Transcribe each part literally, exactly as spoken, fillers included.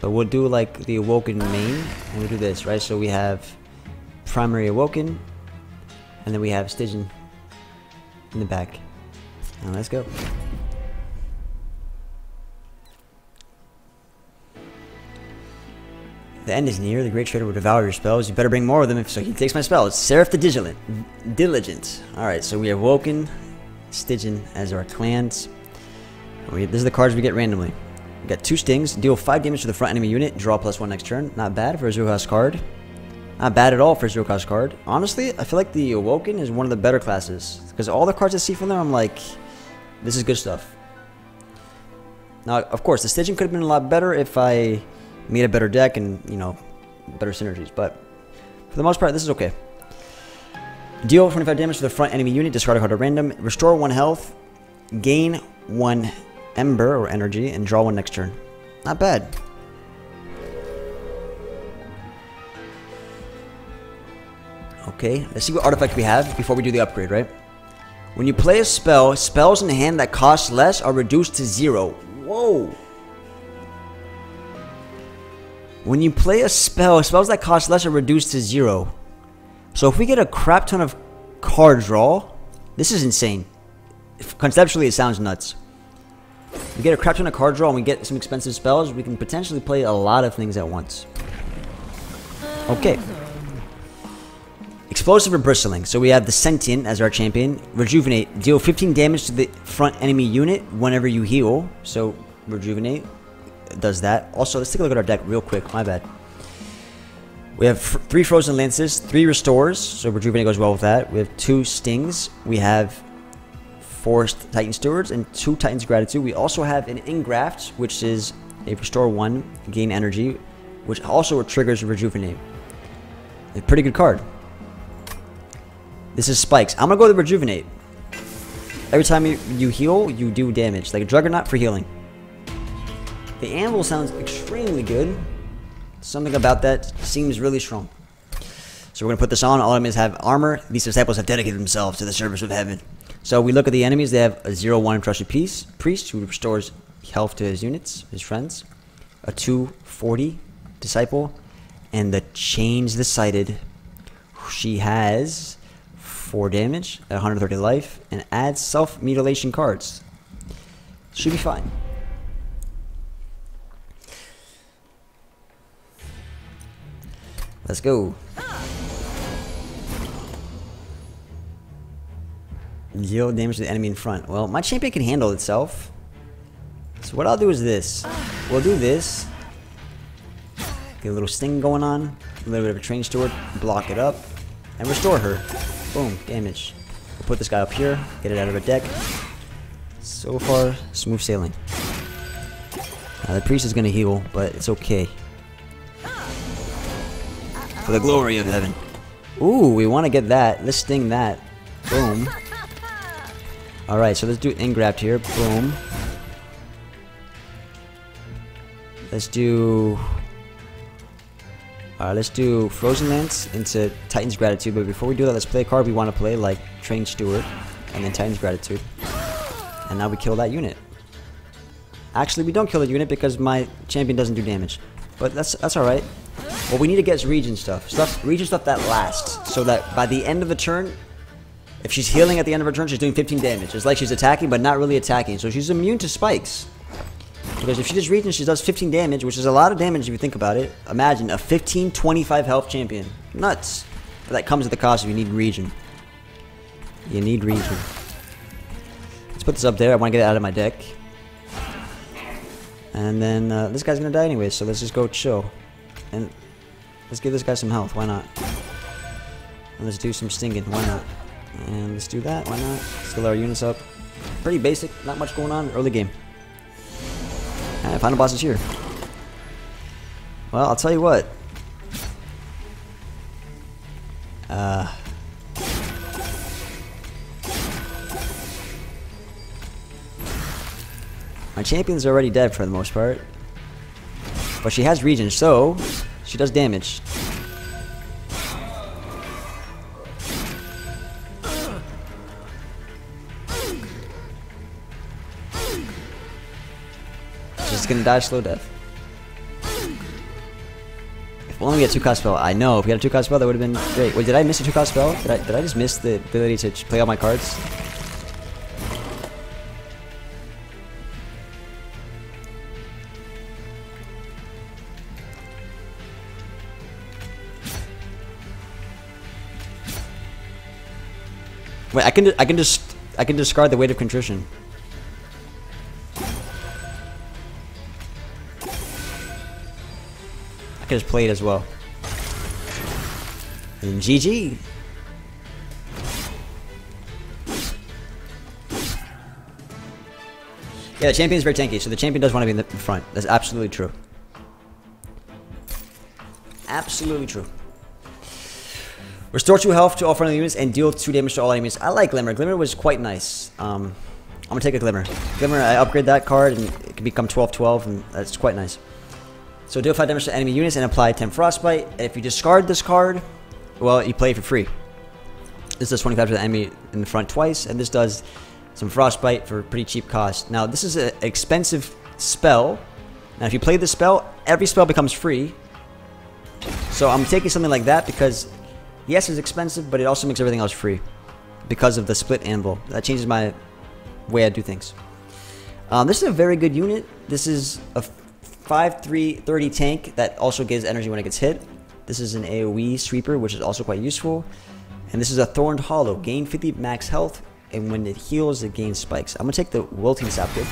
But we'll do like the Awoken main, and we'll do this, right? So we have primary Awoken, and then we have Stygian in the back. And let's go. The end is near. The great trader will devour your spells. You better bring more of them if so he takes my spell. It's Seraph the Diligent. Diligent. Alright, so we have Woken, Stygian as our clans. We, this is the cards we get randomly. We got two stings. Deal five damage to the front enemy unit. Draw plus one next turn. Not bad for a zero cost card. Not bad at all for a zero cost card. Honestly, I feel like the Awoken is one of the better classes. Because all the cards I see from there, I'm like, this is good stuff. Now, of course, the Stygian could have been a lot better if I made a better deck and, you know, better synergies, but for the most part, this is okay. Deal twenty-five damage to the front enemy unit, discard a card at random, restore one health, gain one ember or energy, and draw one next turn. Not bad. Okay, let's see what artifact we have before we do the upgrade, right? When you play a spell, spells in hand that cost less are reduced to zero. Whoa! When you play a spell, spells that cost less are reduced to zero. So if we get a crap ton of card draw, this is insane. If conceptually, it sounds nuts. We get a crap ton of card draw and we get some expensive spells, we can potentially play a lot of things at once. Okay. Explosive or Bristling. So we have the Sentient as our champion. Rejuvenate. Deal fifteen damage to the front enemy unit whenever you heal. So Rejuvenate does that. Also, let's take a look at our deck real quick. My bad. We have three Frozen Lances, three Restores, so Rejuvenate goes well with that. We have two Stings. We have four Titan Stewards and two Titan's Gratitude. We also have an Ingraft, which is a Restore one, gain energy, which also triggers Rejuvenate. A pretty good card. This is Spikes. I'm going to go with Rejuvenate. Every time you, you heal, you do damage, like a Juggernaut for healing. The Anvil sounds extremely good. Something about that seems really strong. So we're going to put this on. All enemies have armor. These disciples have dedicated themselves to the service of heaven. So we look at the enemies. They have a zero one Entrusted Priest, who restores health to his units, his friends. A two forty Disciple. And the Change the Sighted. She has four damage, one hundred thirty life, and adds self-mutilation cards. Should be fine. Let's go. Deal damage to the enemy in front. Well, my champion can handle itself. So what I'll do is this. We'll do this. Get a little sting going on. A little bit of a train steward. Block it up. And restore her. Boom. Damage. We'll put this guy up here. Get it out of her deck. So far, smooth sailing. Now the priest is going to heal, but it's okay. For the glory of heaven. Ooh, we want to get that. Let's sting that. Boom. Alright, so let's do Ingraft here. Boom. Let's do... Alright, let's do Frozen Lance into Titan's Gratitude. But before we do that, let's play a card we want to play, like Train Steward. And then Titan's Gratitude. And now we kill that unit. Actually, we don't kill the unit because my champion doesn't do damage. But that's, that's alright. What we need to get is region stuff. stuff. Region stuff that lasts. So that by the end of the turn, if she's healing at the end of her turn, she's doing fifteen damage. It's like she's attacking, but not really attacking. So she's immune to spikes. Because if she just regions, she does fifteen damage, which is a lot of damage if you think about it. Imagine a fifteen, twenty-five health champion. Nuts. But that comes at the cost if you need region. You need region. Let's put this up there. I want to get it out of my deck. And then uh, this guy's going to die anyway, so let's just go chill. And let's give this guy some health, why not? And let's do some stinging, why not? And let's do that, why not? Still our units up. Pretty basic, not much going on, early game. Alright, final boss is here. Well, I'll tell you what. Uh... My champion's already dead for the most part. But she has regen, so she does damage. She's gonna die slow death. If only we had two-cost spell. I know, if we had a two-cost spell, that would have been great. Wait, did I miss a two-cost spell? Did I, did I just miss the ability to play all my cards? Wait, I can I can just I can discard the Weight of Contrition. I can just play it as well. And G G. Yeah, the champion's very tanky, so the champion does want to be in the front. That's absolutely true. Absolutely true. Restore two health to all friendly units and deal two damage to all enemies. I like Glimmer. Glimmer was quite nice. Um, I'm gonna take a Glimmer. Glimmer, I upgrade that card and it can become twelve twelve, and that's quite nice. So deal five damage to enemy units and apply ten Frostbite. And if you discard this card, well, you play it for free. This does twenty-five to the enemy in the front twice, and this does some Frostbite for pretty cheap cost. Now, this is an expensive spell. Now, if you play this spell, every spell becomes free. So I'm taking something like that because... yes, it's expensive, but it also makes everything else free because of the Split Anvil. That changes my way I do things. Um, this is a very good unit. This is a five three thirty tank that also gives energy when it gets hit. This is an AoE sweeper, which is also quite useful. And this is a Thorned Hollow. Gain fifty max health, and when it heals, it gains spikes. I'm going to take the Wilting Sapling.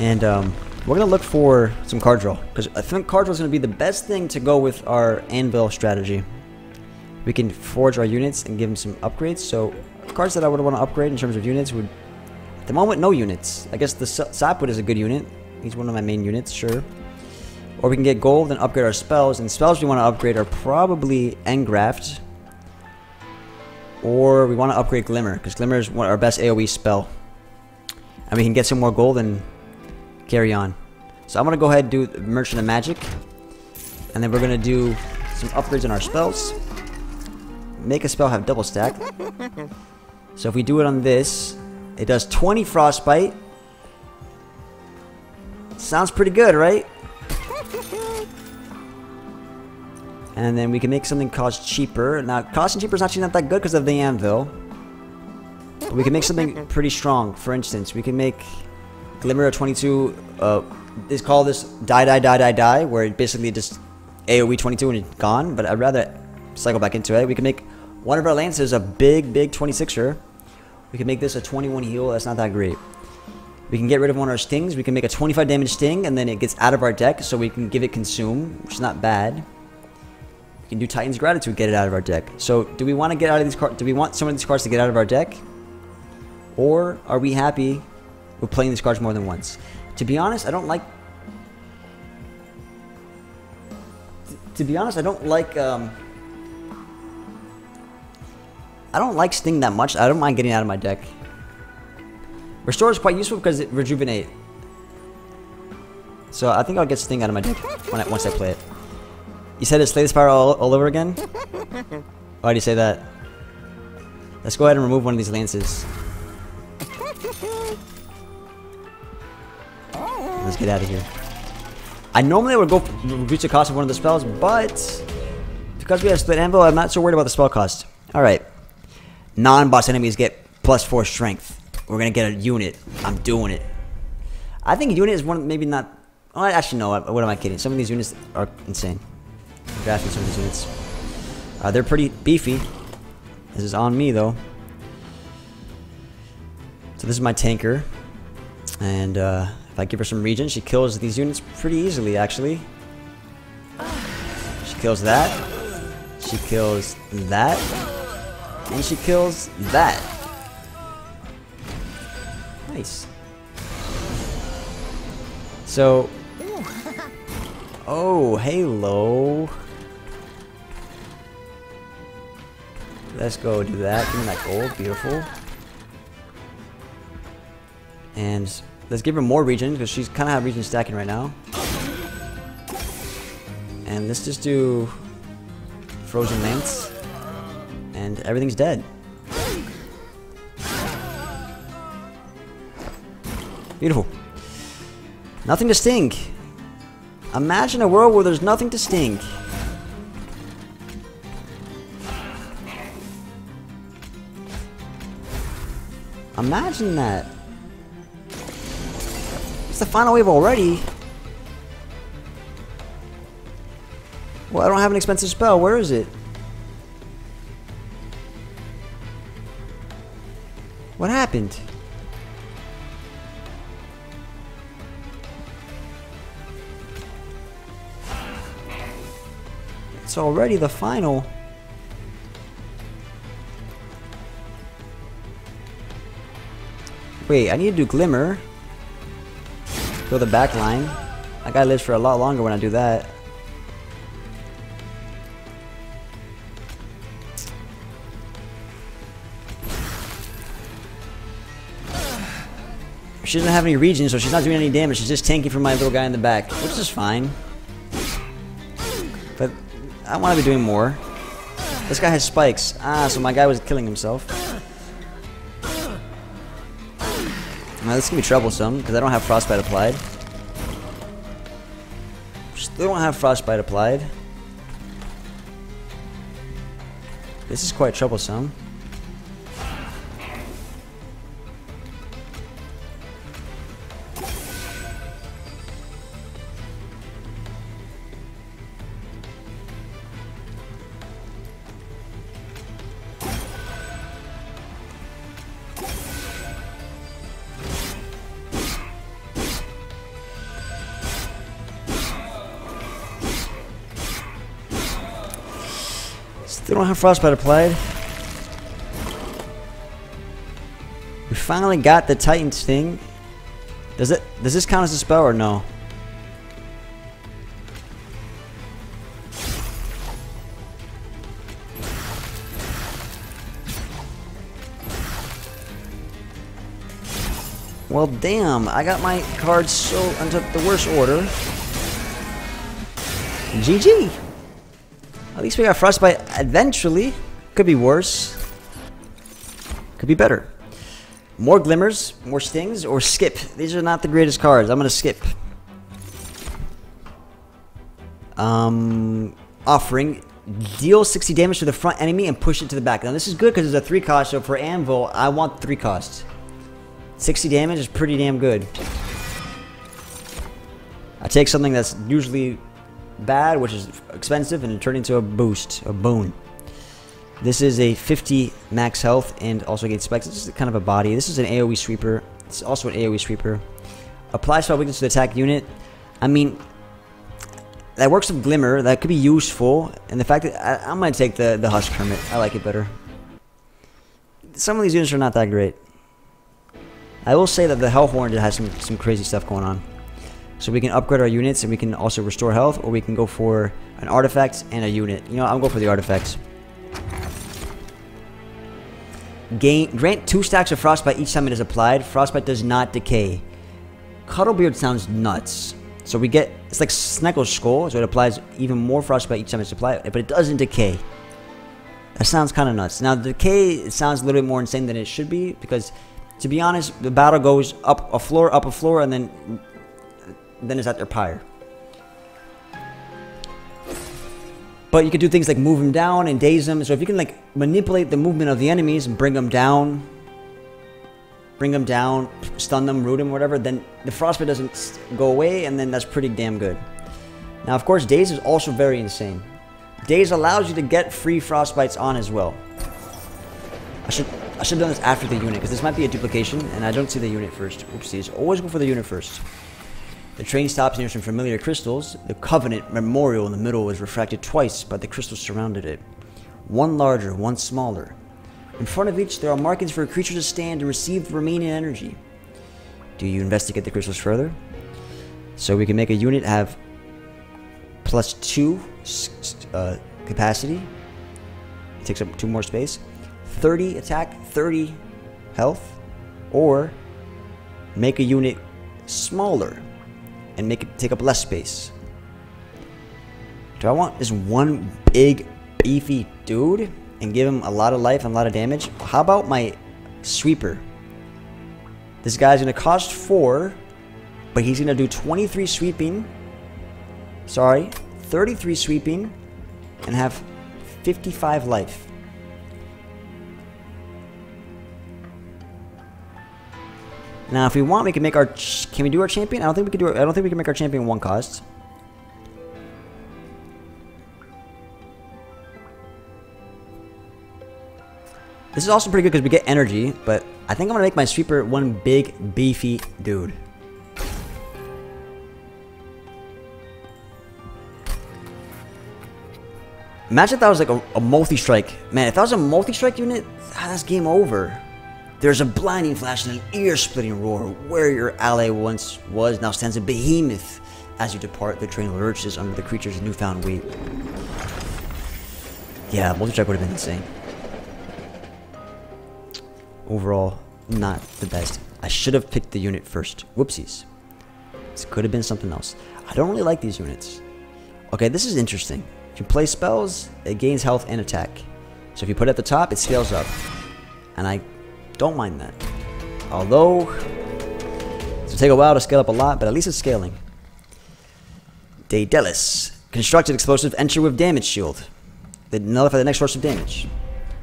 And, um... we're going to look for some card draw, because I think card draw is going to be the best thing to go with our anvil strategy. We can forge our units and give them some upgrades. So cards that I would want to upgrade in terms of units would... at the moment, no units. I guess the Sapwood is a good unit. He's one of my main units, sure. Or we can get gold and upgrade our spells. And spells we want to upgrade are probably Ingraft. Or we want to upgrade Glimmer, because Glimmer is one of our best AoE spell. And we can get some more gold and... carry on. So I'm gonna go ahead and do Merchant of Magic, and then we're gonna do some upgrades on our spells. Make a spell have double stack. So if we do it on this, it does twenty Frostbite. Sounds pretty good, right? And then we can make something cost cheaper. Now, costing cheaper is actually not that good because of the anvil, but we can make something pretty strong. For instance, we can make Glimmer of twenty-two, uh, they call this die, die, die, die, die, where it basically just AoE twenty-two and it's gone, but I'd rather cycle back into it. We can make one of our lances a big, big twenty-sixer. We can make this a twenty-one heal. That's not that great. We can get rid of one of our stings. We can make a twenty-five damage sting, and then it gets out of our deck, so we can give it consume, which is not bad. We can do Titan's Gratitude, get it out of our deck. So do we want to get out of these cards? Do we want some of these cards to get out of our deck? Or are we happy... we're playing these cards more than once? To be honest, I don't like... To be honest, I don't like... Um, I don't like Sting that much. I don't mind getting out of my deck. Restore is quite useful because it Rejuvenate. So I think I'll get Sting out of my deck when I, once I play it. You said it's Slay the Spire all, all over again? Why do you say that? Let's go ahead and remove one of these lances. Let's get out of here. I normally would go reduce the cost of one of the spells, but because we have Split Anvil, I'm not so worried about the spell cost. Alright. Non-boss enemies get plus four strength. We're gonna get a unit. I'm doing it. I think unit is one, maybe not... well, actually, no. What am I kidding? Some of these units are insane. I'm drafting some of these units. Uh, they're pretty beefy. This is on me, though. So this is my tanker. And, uh... if I give her some regen, she kills these units pretty easily, actually. She kills that. She kills that. And she kills that. Nice. So... oh, hello. Let's go do that. Give me that gold. Beautiful. And... let's give her more regions, because she's kind of have region stacking right now. And let's just do Frozen Lance, and everything's dead. Beautiful. Nothing to stink. Imagine a world where there's nothing to stink. Imagine that. It's the final wave already. Well, I don't have an expensive spell. Where is it? What happened? It's already the final. Wait, I need to do Glimmer. Go the back line. That guy lives for a lot longer when I do that. She doesn't have any region, so she's not doing any damage. She's just tanking for my little guy in the back, which is fine. But I want to be doing more. This guy has spikes. Ah, so my guy was killing himself. Now, this can be troublesome, because I don't have Frostbite applied. Still don't have Frostbite applied. This is quite troublesome. They don't have Frostbite applied. We finally got the Titan's thing. Does it? Does this count as a spell or no? Well, damn! I got my cards so into the worst order. G G. At least we got Frostbite eventually. Could be worse. Could be better. More Glimmers, more Stings, or Skip. These are not the greatest cards. I'm gonna skip. Um, Offering. Deal sixty damage to the front enemy and push it to the back. Now this is good because it's a three cost, so for Anvil, I want three costs. sixty damage is pretty damn good. I take something that's usually bad, which is expensive, and it turned into a boost, a boon. This is a fifty max health and also gain specs. This is kind of a body. This is an AoE sweeper. It's also an AoE sweeper. Apply spell weakness to the attack unit. I mean, that works with Glimmer. That could be useful. And the fact that I, I might take the, the Husk Hermit. I like it better. Some of these units are not that great. I will say that the Hellhorn has some, some crazy stuff going on. So we can upgrade our units, and we can also restore health, or we can go for an artifact and a unit. You know, I'll go for the artifacts. Gain, grant two stacks of Frostbite each time it is applied. Frostbite does not decay. Cuddlebeard sounds nuts. So we get, it's like Sneckle's Skull, so it applies even more Frostbite each time it's applied, but it doesn't decay. That sounds kind of nuts. Now, the decay, it sounds a little bit more insane than it should be, because, to be honest, the battle goes up a floor, up a floor, and then... then it's at their pyre. But you can do things like move them down and daze them. So if you can like manipulate the movement of the enemies and bring them down, bring them down, stun them, root them, whatever, then the Frostbite doesn't go away, and then that's pretty damn good. Now, of course, daze is also very insane. Daze allows you to get free Frostbites on as well. I should I should have done this after the unit, because this might be a duplication, and I don't see the unit first. Oopsies. Always go for the unit first. The train stops near some familiar crystals. The Covenant memorial in the middle was refracted twice, but the crystals surrounded it. One larger, one smaller. In front of each, there are markings for a creature to stand and receive the remaining energy. Do you investigate the crystals further? So we can make a unit have plus two uh, capacity. It takes up two more space. thirty attack, thirty health. Or make a unit smaller and make it take up less space. Do I want this one big beefy dude and give him a lot of life and a lot of damage? How about my sweeper? This guy's gonna cost four, But he's going to do twenty-three sweeping. Sorry, thirty-three sweeping and have fifty-five life. Now, if we want, we can make our... Ch can we do our champion? I don't think we can do it. I don't think we can make our champion one cost. This is also pretty good because we get energy, but I think I'm going to make my sweeper one big, beefy dude. Imagine if that was like a, a multi-strike. Man, if that was a multi-strike unit, ah, that's game over. There's a blinding flash and an ear-splitting roar. Where your ally once was now stands a behemoth. As you depart, the train lurches under the creature's newfound weight. Yeah, multi-strike would have been insane. Overall, not the best. I should have picked the unit first. Whoopsies. This could have been something else. I don't really like these units. Okay, this is interesting. If you play spells, it gains health and attack. So if you put it at the top, it scales up. And I... don't mind that. Although, it'll take a while to scale up a lot, but at least it's scaling. Daedalus. Constructed explosive, enter with damage shield. They nullify the next source of damage.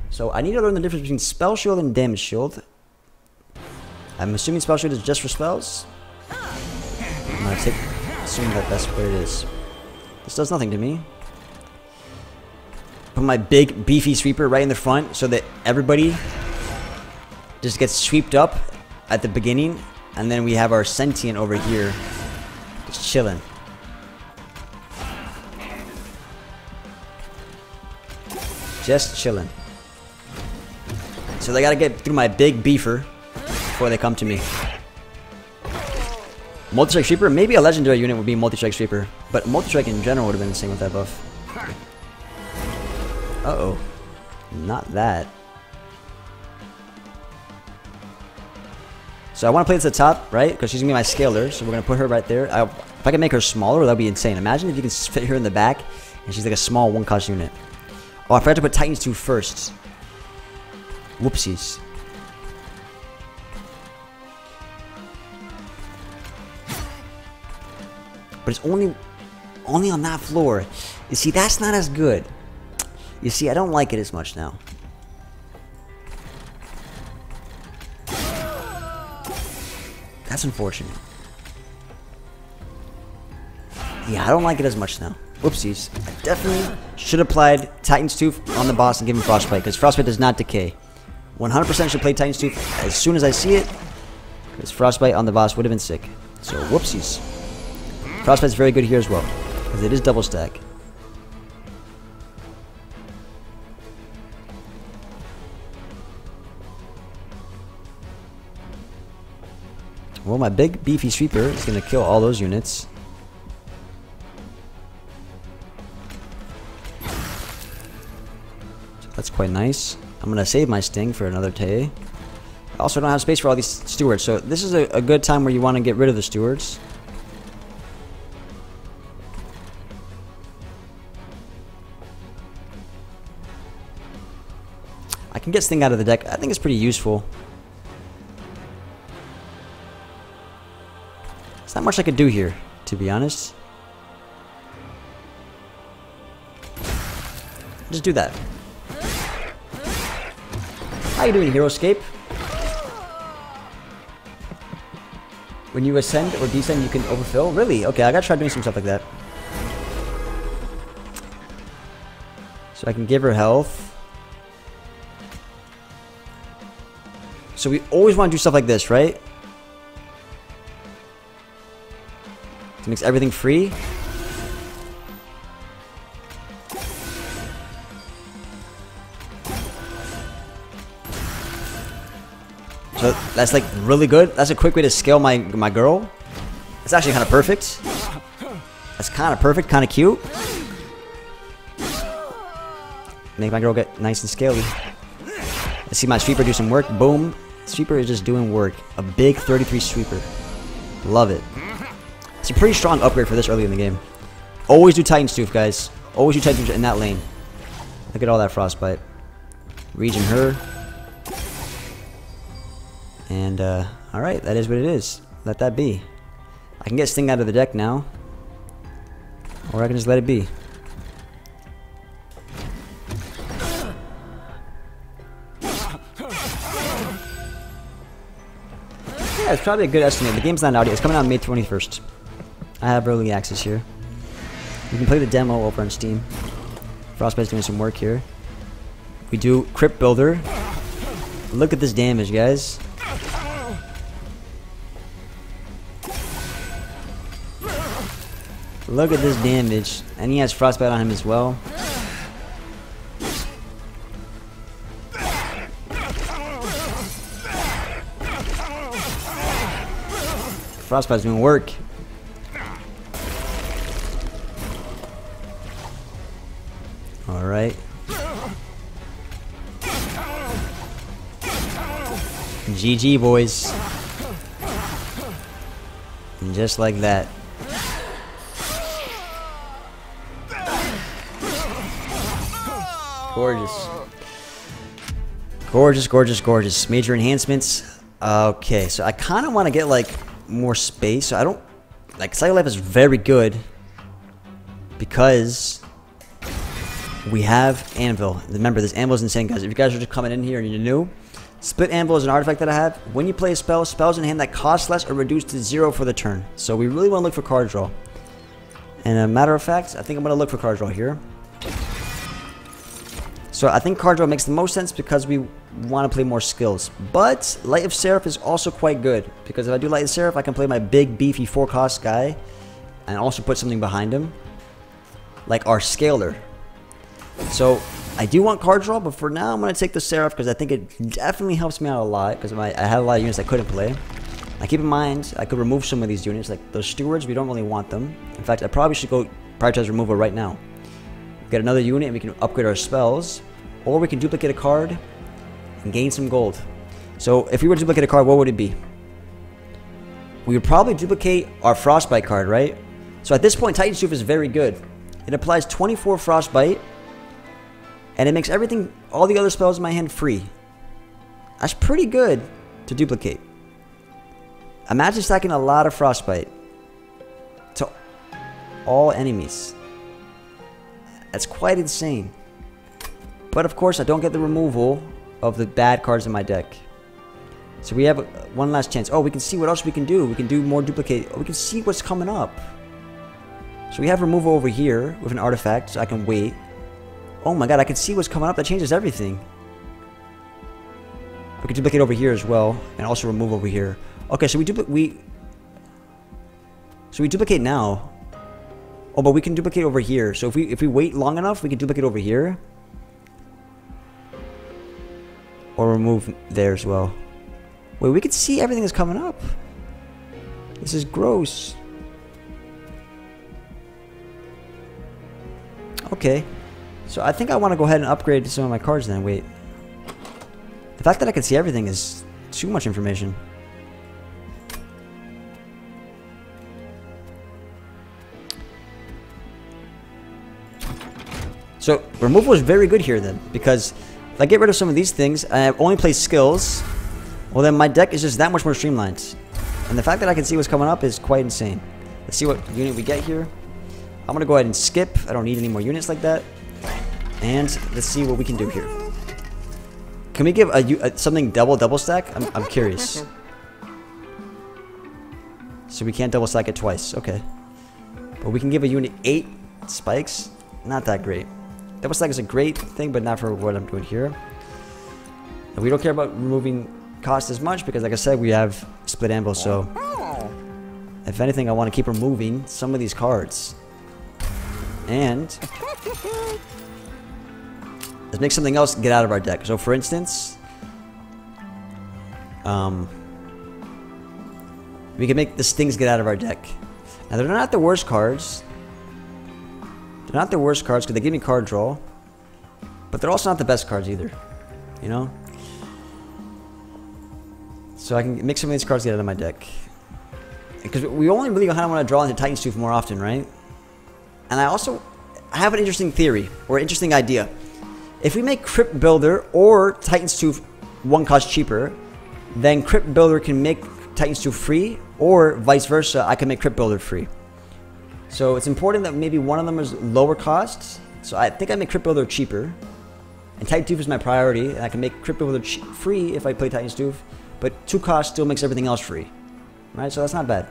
So I need to learn the difference between spell shield and damage shield. I'm assuming spell shield is just for spells. I'm gonna take, assume that that's what it is. This does nothing to me. Put my big beefy sweeper right in the front so that everybody just gets sweeped up at the beginning, and then we have our sentient over here just chilling. Just chilling. So they gotta get through my big beefer before they come to me. Multi-strike sweeper? Maybe a legendary unit would be multi-strike sweeper, but multi-strike in general would have been the same with that buff. Uh-oh. Not that. So I want to play this at the top, right? Because she's going to be my scaler, so we're going to put her right there. I, if I can make her smaller, that would be insane. Imagine if you can fit her in the back, and she's like a small one-cost unit. Oh, I forgot to put Titan's Tooth first. Whoopsies. But it's only, only on that floor. You see, that's not as good. You see, I don't like it as much now. That's unfortunate. Yeah, I don't like it as much now. Whoopsies. I definitely should have applied Titan's Tooth on the boss and give him Frostbite, because Frostbite does not decay. one hundred percent should play Titan's Tooth as soon as I see it, because Frostbite on the boss would have been sick. So, whoopsies. Frostbite's very good here as well, because it is double stack. Well, my big beefy sweeper is going to kill all those units. So that's quite nice. I'm going to save my sting for another day. I also don't have space for all these stewards, so this is a, a good time where you want to get rid of the stewards. I can get sting out of the deck. I think it's pretty useful. Not much I could do here, to be honest. Just do that. How you doing, HeroScape? When you ascend or descend, you can overfill? Really? Okay, I gotta try doing some stuff like that. So I can give her health. So we always want to do stuff like this, right? Makes everything free. So that's like really good. That's a quick way to scale my my girl. It's actually kind of perfect. That's kind of perfect, kind of cute. Make my girl get nice and scaly. Let's see my sweeper do some work. Boom. Sweeper is just doing work. A big thirty-three sweeper. Love it. It's a pretty strong upgrade for this early in the game. Always do Titan's Tooth, guys. Always do Titan's Tooth in that lane. Look at all that Frostbite. Regen her. And, uh, alright, that is what it is. Let that be. I can get Sting out of the deck now, or I can just let it be. Yeah, it's probably a good estimate. The game's not out yet. It's coming out May twenty-first. I have early access here. You can play the demo over on Steam. Frostbite's doing some work here. We do Crypt Builder. Look at this damage, guys. Look at this damage. And he has Frostbite on him as well. Frostbite's doing work. All right. G G, boys. And just like that. Gorgeous. Gorgeous, gorgeous, gorgeous. Major enhancements. Okay, so I kind of want to get, like, more space. So I don't... Like, Cycle of Life is very good because we have Anvil. Remember, this Anvil is insane, guys. If you guys are just coming in here and you're new, Split Anvil is an artifact that I have. When you play a spell, spells in hand that cost less are reduced to zero for the turn. So we really want to look for card draw. And a matter of fact, I think I'm going to look for card draw here. So I think card draw makes the most sense because we want to play more skills. But Light of Seraph is also quite good, because if I do Light of Seraph, I can play my big beefy four cost guy and also put something behind him, like our Scaler. So I do want card draw, but for now I'm going to take the Seraph because I think it definitely helps me out a lot, because I had a lot of units I couldn't play. Now keep in mind, I could remove some of these units, like those Stewards. We don't really want them. In fact, I probably should go prioritize removal right now. Get another unit and we can upgrade our spells, or we can duplicate a card and gain some gold. So if we were to duplicate a card, what would it be? We would probably duplicate our Frostbite card, right? So at this point, Titan's Tooth is very good. It applies twenty-four Frostbite, and it makes everything, all the other spells in my hand, free. That's pretty good to duplicate. Imagine stacking a lot of Frostbite to all enemies. That's quite insane. But of course, I don't get the removal of the bad cards in my deck. So we have one last chance. Oh, we can see what else we can do. We can do more duplicate. Oh, we can see what's coming up. So we have removal over here with an artifact, so I can wait. Oh my god, I can see what's coming up. That changes everything. We can duplicate over here as well, and also remove over here. Okay, so we duplicate. We so we duplicate now. Oh, but we can duplicate over here. So if we if we wait long enough, we can duplicate over here, or remove there as well. Wait, we can see everything that's coming up. This is gross. Okay. So I think I want to go ahead and upgrade some of my cards then. Wait. The fact that I can see everything is too much information. So removal is very good here then, because if I get rid of some of these things and I only play skills, well then my deck is just that much more streamlined. And the fact that I can see what's coming up is quite insane. Let's see what unit we get here. I'm going to go ahead and skip. I don't need any more units like that. And let's see what we can do here. Can we give a, a, something double double stack? I'm, I'm curious. So we can't double stack it twice. Okay. But we can give a unit eight spikes. Not that great. Double stack is a great thing, but not for what I'm doing here. And we don't care about removing cost as much because, like I said, we have Split Anvil. So if anything, I want to keep removing some of these cards. And let's make something else get out of our deck. So for instance, um, we can make the Stings get out of our deck. Now they're not the worst cards. They're not the worst cards because they give me card draw. But they're also not the best cards either. You know? So I can make some of these cards get out of my deck. Because we only really kind of want to draw into Titan's Tooth more often, right? And I also have an interesting theory or interesting idea. If we make Crypt Builder or Titan's Tooth one cost cheaper, then Crypt Builder can make Titan's Tooth free, or vice versa, I can make Crypt Builder free. So it's important that maybe one of them is lower cost. So I think I make Crypt Builder cheaper. And Titan's Tooth is my priority, and I can make Crypt Builder free if I play Titan's Tooth. But two cost still makes everything else free. Right? So that's not bad.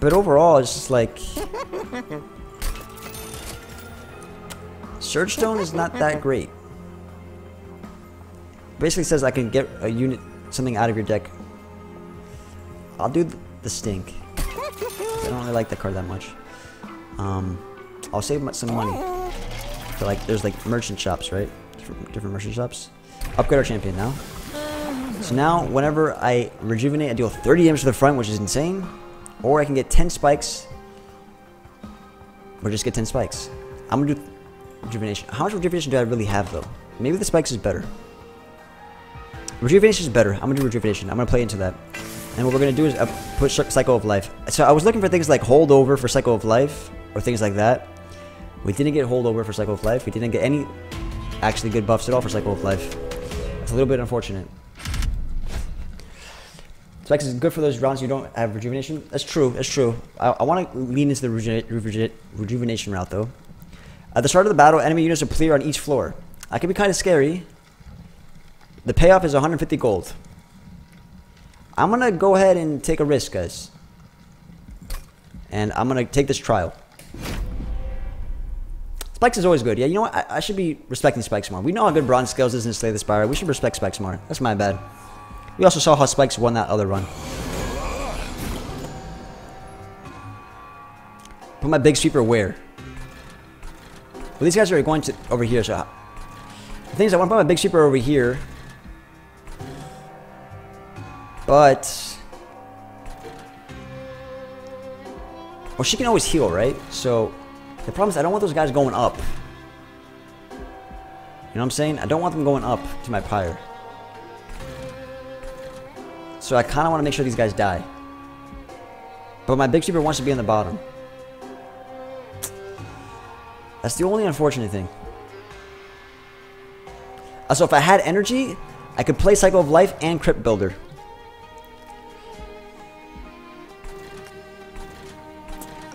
But overall, it's just like... Surge Stone is not that great. Basically says I can get a unit, something out of your deck. I'll do the Stink. I don't really like that card that much. Um, I'll save some money. For like, there's like merchant shops, right? Different, different merchant shops. Upgrade our champion now. So now, whenever I rejuvenate, I deal thirty damage to the front, which is insane. Or I can get ten spikes. Or just get ten spikes. I'm gonna do rejuvenation. How much rejuvenation do I really have though? Maybe the spikes is better. Rejuvenation is better. I'm gonna do rejuvenation. I'm gonna play into that. And what we're gonna do is up push Cycle of Life. So I was looking for things like holdover for Cycle of Life or things like that. We didn't get holdover for Cycle of Life. We didn't get any actually good buffs at all for Cycle of Life. It's a little bit unfortunate. Spikes is good for those rounds you don't have rejuvenation. That's true, that's true. I, I want to lean into the reju reju rejuvenation route though. At the start of the battle, enemy units appear on each floor. That can be kind of scary. The payoff is one hundred fifty gold. I'm going to go ahead and take a risk, guys. And I'm going to take this trial. Spikes is always good. Yeah, you know what? I, I should be respecting Spikes more. We know how good Bronze Scales is in Slay the Spire. We should respect Spikes more. That's my bad. We also saw how Spikes won that other run. Put my big sweeper where? Well, these guys are going to over here, so... The thing is, I want to put my big sweeper over here. But... Well, she can always heal, right? So, the problem is I don't want those guys going up. You know what I'm saying? I don't want them going up to my pyre. So I kind of want to make sure these guys die. But my big sweeper wants to be on the bottom. That's the only unfortunate thing. Also, if I had energy, I could play Cycle of Life and Crypt Builder.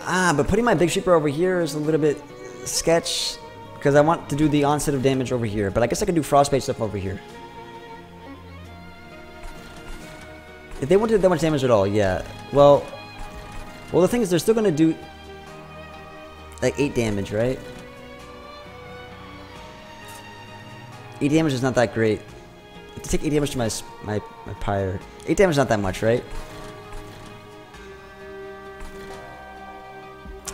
Ah, but putting my big sweeper over here is a little bit sketch. Because I want to do the onset of damage over here. But I guess I could do Frostbite stuff over here. If they won't do that much damage at all, yeah. Well, well, the thing is, they're still going to do like eight damage, right? eight damage is not that great. I have to take eight damage to my, my, my pyre. eight damage is not that much, right?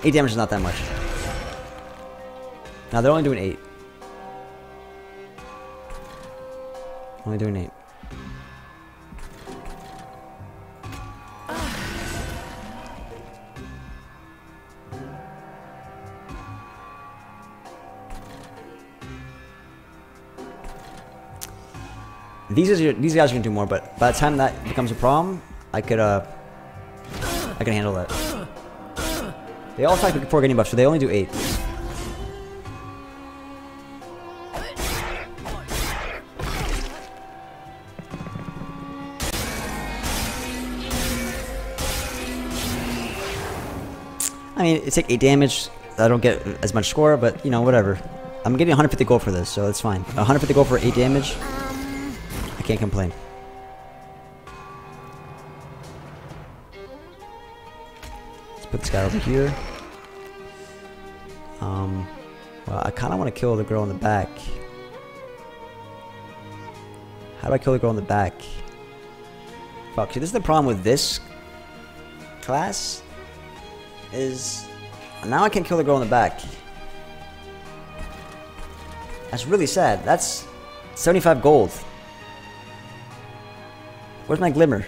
eight damage is not that much. Now, they're only doing eight. Only doing eight. These, are, these guys are going to do more, but by the time that becomes a problem, I could, uh, I can handle that. They all attack before getting buffed, so they only do eight. I mean, it takes eight damage, I don't get as much score, but, you know, whatever. I'm getting one hundred fifty gold for this, so it's fine. one hundred fifty gold for eight damage. Can't complain. Let's put this guy over here. Um, well, I kind of want to kill the girl in the back. How do I kill the girl in the back? Fuck, see, this is the problem with this class. Is now I can't kill the girl in the back. That's really sad. That's seventy-five gold. Where's my Glimmer?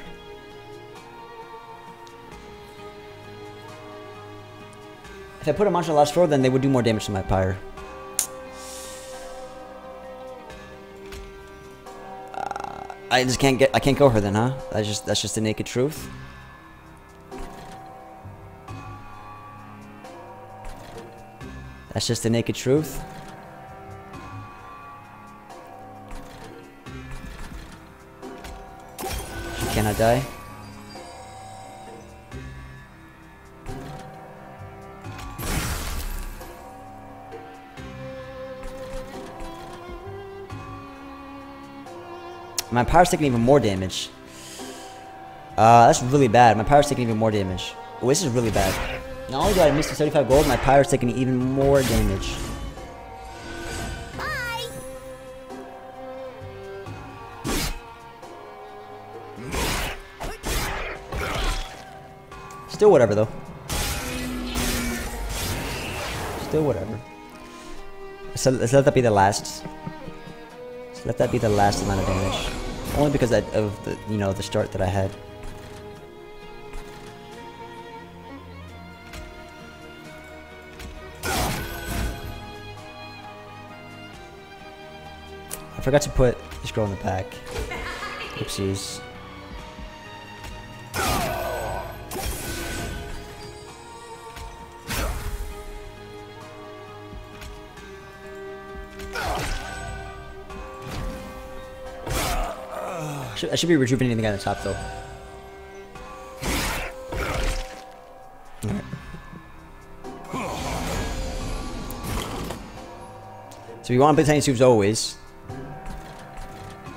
If I put a monster on the last floor, then they would do more damage to my pyre. Uh, I just can't get- I can't kill her then, huh? That's just- that's just the naked truth. That's just the naked truth. gonna die. My power's taking even more damage. Uh, that's really bad. My power's taking even more damage. Oh, this is really bad. Not only do I miss the seventy-five gold, my power's taking even more damage. Bye. Still whatever, though. Still whatever. So let's let that be the last. So let that be the last amount of damage. Only because I, of the, you know, the start that I had. I forgot to put this girl in the back. Oopsies. I should be rejuvenating the guy on the top, though. Alright. So we want to play Titan's Tooth always.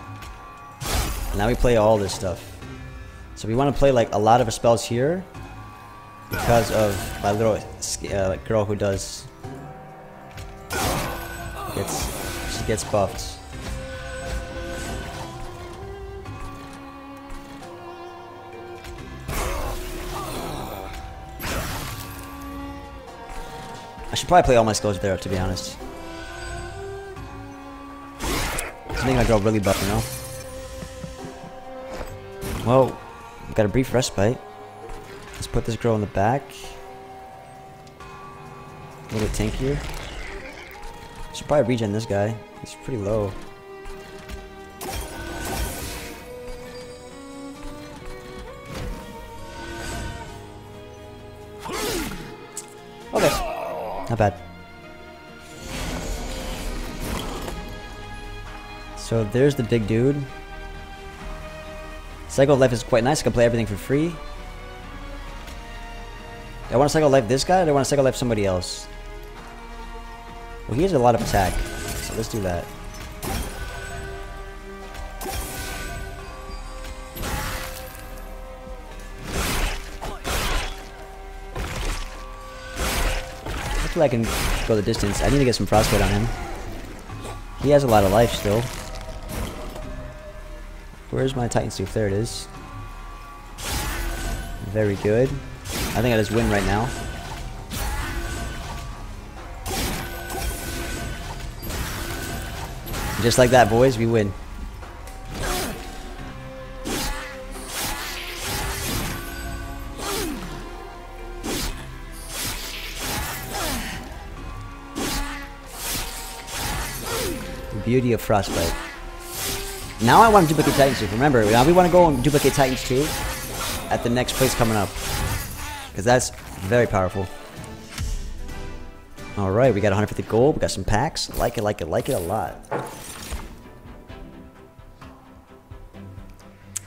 And now we play all this stuff. So we want to play, like, a lot of spells here. Because of my little uh, girl who does... Gets, she gets buffed. I should probably play all my skills there, to be honest. It's making my girl really buff, you know? Well, I've got a brief respite. Let's put this girl in the back. A little bit tankier. I should probably regen this guy. He's pretty low. Okay. Not bad. So there's the big dude. Cycle of Life is quite nice. I can play everything for free. Do I want to Cycle of Life this guy, or do I want to Cycle of Life somebody else? Well, he has a lot of attack, so let's do that. I can go the distance. I need to get some Frostbite on him. He has a lot of life still. Where's my Titan's Tooth? There it is. Very good. I think I just win right now. Just like that, boys, we win. Beauty of Frostbite. Now I want to duplicate Titan's Tooth. Remember, now we want to go and duplicate Titan's Tooth at the next place coming up. Because that's very powerful. Alright, we got one hundred fifty gold. We got some packs. Like it, like it, like it a lot.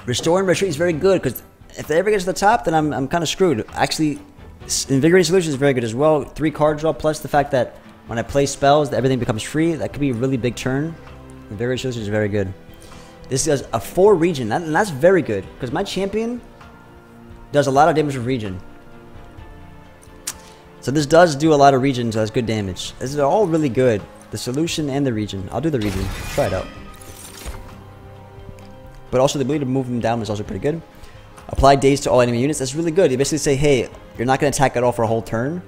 Restore and Retreat is very good because if they ever get to the top, then I'm, I'm kind of screwed. Actually, Invigorating Solution is very good as well. Three card draw plus the fact that when I play spells, everything becomes free. That could be a really big turn. The Various Solution is very good. This does a four region, that, and that's very good. Because my champion does a lot of damage with region. So this does do a lot of region, so that's good damage. This is all really good. The solution and the region. I'll do the region. Try it out. But also the ability to move them down is also pretty good. Apply daze to all enemy units. That's really good. You basically say, hey, you're not going to attack at all for a whole turn.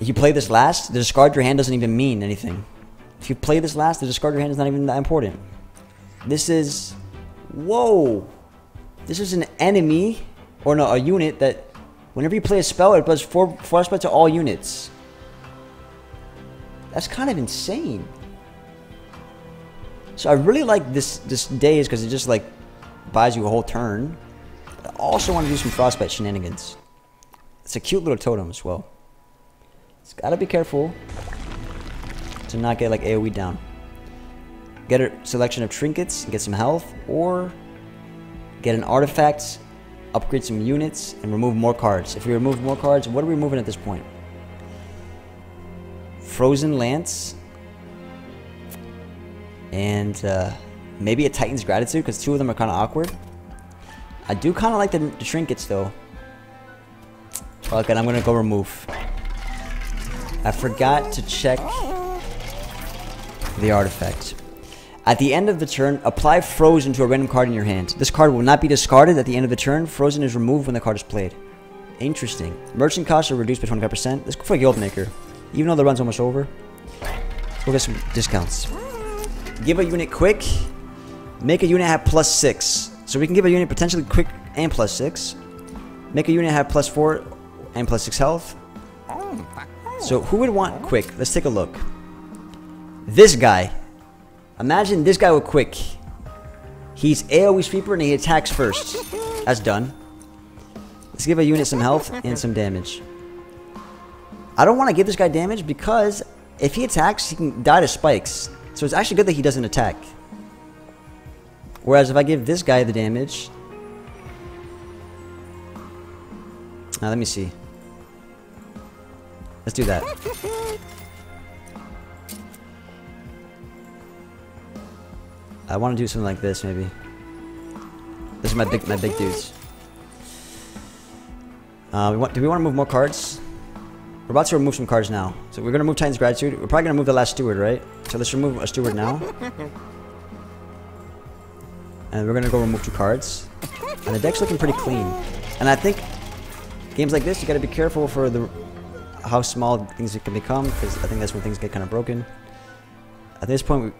If you play this last, the discard your hand doesn't even mean anything. If you play this last, the discard your hand is not even that important. This is... Whoa! This is an enemy, or no, a unit that... Whenever you play a spell, it does four Frostbite to all units. That's kind of insane. So I really like this, this daze because it just like buys you a whole turn. But I also want to do some Frostbite shenanigans. It's a cute little totem as well. Just gotta be careful to not get like A O E down. Get a selection of trinkets and get some health, or get an artifact, upgrade some units, and remove more cards. If we remove more cards, what are we removing at this point? Frozen Lance. And uh, maybe a Titan's Gratitude, because two of them are kind of awkward. I do kind of like the, the trinkets, though. Okay, I'm going to go remove. I forgot to check the artifact. At the end of the turn, apply Frozen to a random card in your hand. This card will not be discarded at the end of the turn. Frozen is removed when the card is played. Interesting. Merchant costs are reduced by twenty-five percent. Let's go for a Guildmaker. Even though the run's almost over, we'll get some discounts. Give a unit quick. Make a unit have plus six. So we can give a unit potentially quick and plus six. Make a unit have plus four and plus six health. So who would want quick? Let's take a look. This guy. Imagine this guy with quick. He's AoE sweeper and he attacks first. That's done. Let's give a unit some health and some damage. I don't want to give this guy damage because if he attacks, he can die to spikes. So it's actually good that he doesn't attack. Whereas if I give this guy the damage... Now let me see. Let's do that. I want to do something like this, maybe. This is my big, my big dudes. Uh, we want, do we want to move more cards? We're about to remove some cards now. So we're going to move Titan's Gratitude. We're probably going to move the last Steward, right? So let's remove a Steward now. And we're going to go remove two cards. And the deck's looking pretty clean. And I think games like this, you got to be careful for the... how small things can become, because I think that's when things get kind of broken. At this point, we,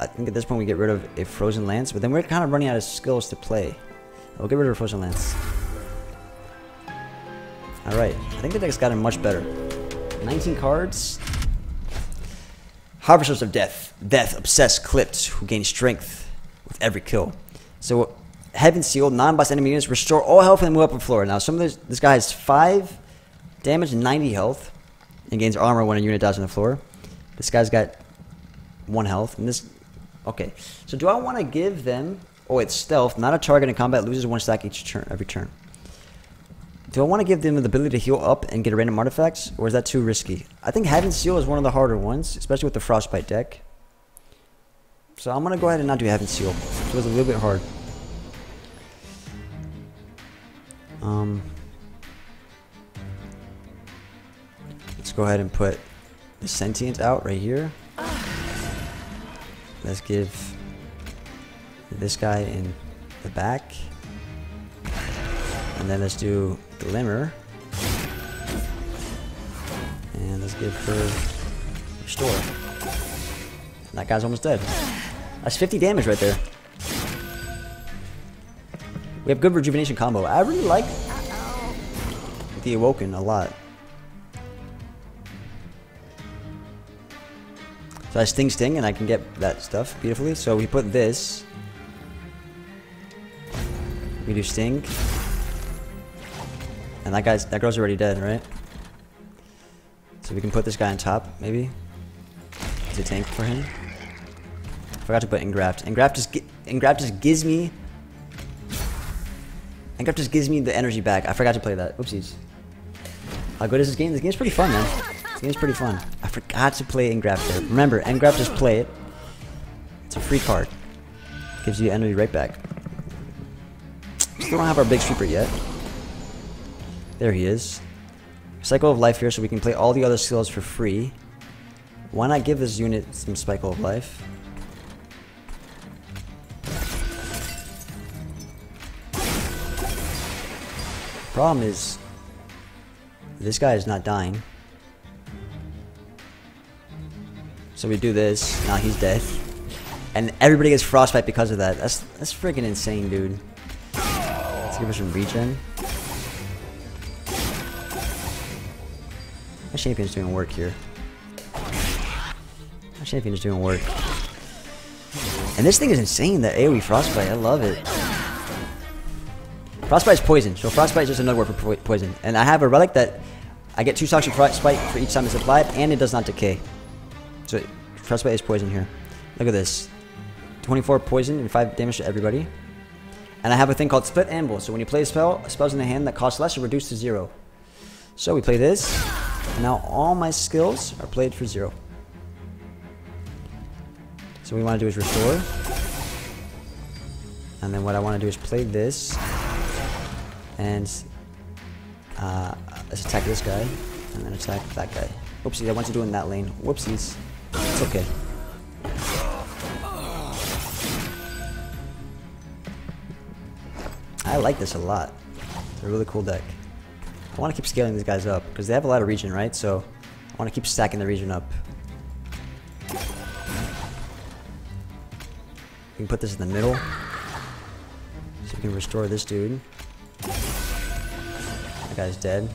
I think at this point we get rid of a Frozen Lance, but then we're kind of running out of skills to play. We'll get rid of a Frozen Lance. Alright, I think the deck's gotten much better. nineteen cards. Harvesters of Death. Death, obsessed, clipped, who gain strength with every kill. So, Heaven's Seal, non-boss enemy units, restore all health and move up the floor. Now, some of this, this guy has five damage and ninety health, and gains armor when a unit dies on the floor. This guy's got one health, and this... Okay, so do I want to give them... Oh, it's stealth, not a target in combat, loses one stack each turn, every turn. Do I want to give them the ability to heal up and get random artifacts, or is that too risky? I think Heaven's Seal is one of the harder ones, especially with the Frostbite deck. So I'm going to go ahead and not do Heaven's Seal. It was a little bit hard. Um... Let's go ahead and put the Sentient out right here. Let's give this guy in the back. And then let's do Glimmer. And let's give her Restore. And that guy's almost dead. That's fifty damage right there. We have good Rejuvenation combo. I really like the Awoken a lot. So I sting sting and I can get that stuff beautifully. So we put this. We do sting. And that guy's that girl's already dead, right? So we can put this guy on top, maybe. To tank for him. Forgot to put Ingraft. Ingraft just Ingraft just gives me Ingraft just gives me the energy back. I forgot to play that. Oopsies. How good is this game? This game's pretty fun, man. This game's pretty fun. I forgot to play Ingraft there. Remember, Ingraft, just play it. It's a free card. Gives you energy right back. We don't have our big sweeper yet. There he is. Cycle of Life here, so we can play all the other skills for free. Why not give this unit some Cycle of Life? Problem is, this guy is not dying. So we do this, now he's dead. And everybody gets Frostbite because of that. That's that's freaking insane, dude. Let's give her some regen. My champion's doing work here. My champion's doing work. And this thing is insane, that AoE Frostbite, I love it. Frostbite's poison, so Frostbite is just another word for po poison. And I have a relic that I get two stocks of Frostbite for each time it's applied, and it does not decay. So Frostbite is poison here. Look at this. twenty-four poison and five damage to everybody. And I have a thing called Split Anvil. So when you play a spell, spells in the hand that cost less are reduced to zero. So we play this. And now all my skills are played for zero. So what we want to do is restore. And then what I want to do is play this. And uh, let's attack this guy. And then attack that guy. Oopsie, I want to do it in that lane. Whoopsies. It's okay. I like this a lot. It's a really cool deck. I want to keep scaling these guys up because they have a lot of region, right? So I want to keep stacking the region up. We can put this in the middle. So we can restore this dude. That guy's dead.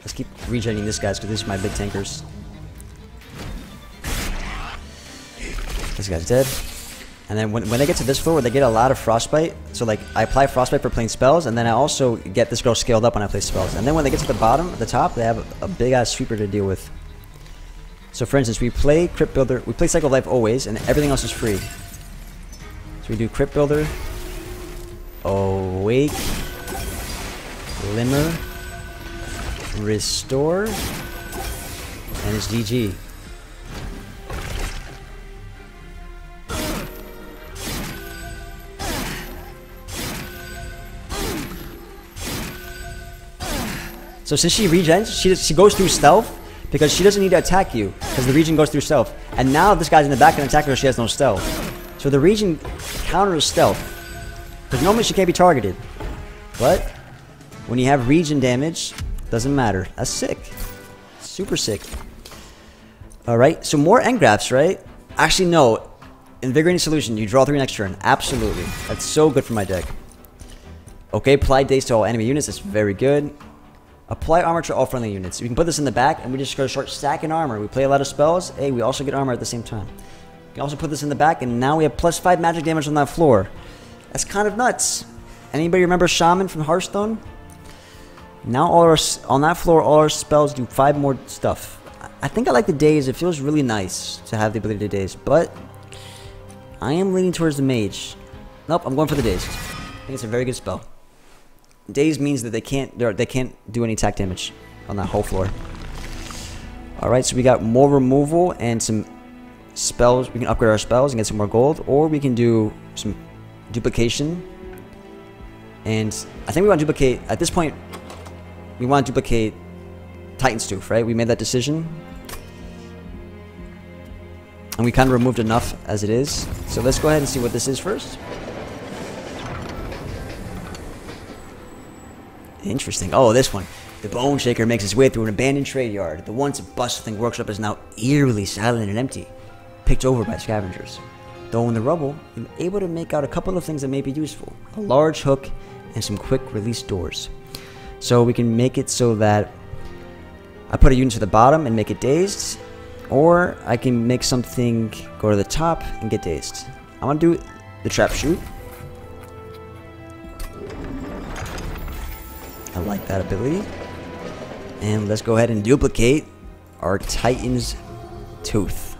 Let's keep regening this guys because these are my big tankers. This guy's dead. And then when, when they get to this floor, they get a lot of Frostbite. So like, I apply Frostbite for playing spells, and then I also get this girl scaled up when I play spells. And then when they get to the bottom, the top, they have a, a big-ass sweeper to deal with. So for instance, we play Crypt Builder, we play Cycle of Life always, and everything else is free. So we do Crypt Builder, Awake, Glimmer, Restore, and it's G G. So since she regens, she, she goes through stealth because she doesn't need to attack you because the region goes through stealth. And now this guy's in the back and attacking her, she has no stealth. So the region counters stealth because normally she can't be targeted. But when you have region damage, doesn't matter. That's sick. Super sick. Alright, so more Engrafts, right? Actually, no. Invigorating Solution, you draw three next turn. Absolutely. That's so good for my deck. Okay, apply Daze to all enemy units. That's very good. Apply armor to all friendly units. We can put this in the back and we just go start stacking armor. We play a lot of spells. Hey, we also get armor at the same time. We can also put this in the back and now we have plus five magic damage on that floor. That's kind of nuts. Anybody remember Shaman from Hearthstone? Now all our, on that floor, all our spells do five more stuff. I think I like the daze. It feels really nice to have the ability to daze, but I am leaning towards the mage. Nope, I'm going for the daze. I think it's a very good spell. Daze means that they can't they can't do any attack damage on that whole floor. Alright, so we got more removal and some spells. We can upgrade our spells and get some more gold. Or we can do some duplication. And I think we want to duplicate, at this point, we want to duplicate Titan's Tooth, right? We made that decision. And we kind of removed enough as it is. So let's go ahead and see what this is first. Interesting. Oh, this one. The Bone Shaker makes its way through an abandoned trade yard. The once-bustling workshop is now eerily silent and empty, picked over by scavengers. Though in the rubble, I'm able to make out a couple of things that may be useful. A large hook and some quick-release doors. So we can make it so that I put a unit to the bottom and make it dazed, or I can make something go to the top and get dazed. I want to do the Trap Shoot. I like that ability. And let's go ahead and duplicate our Titan's Tooth.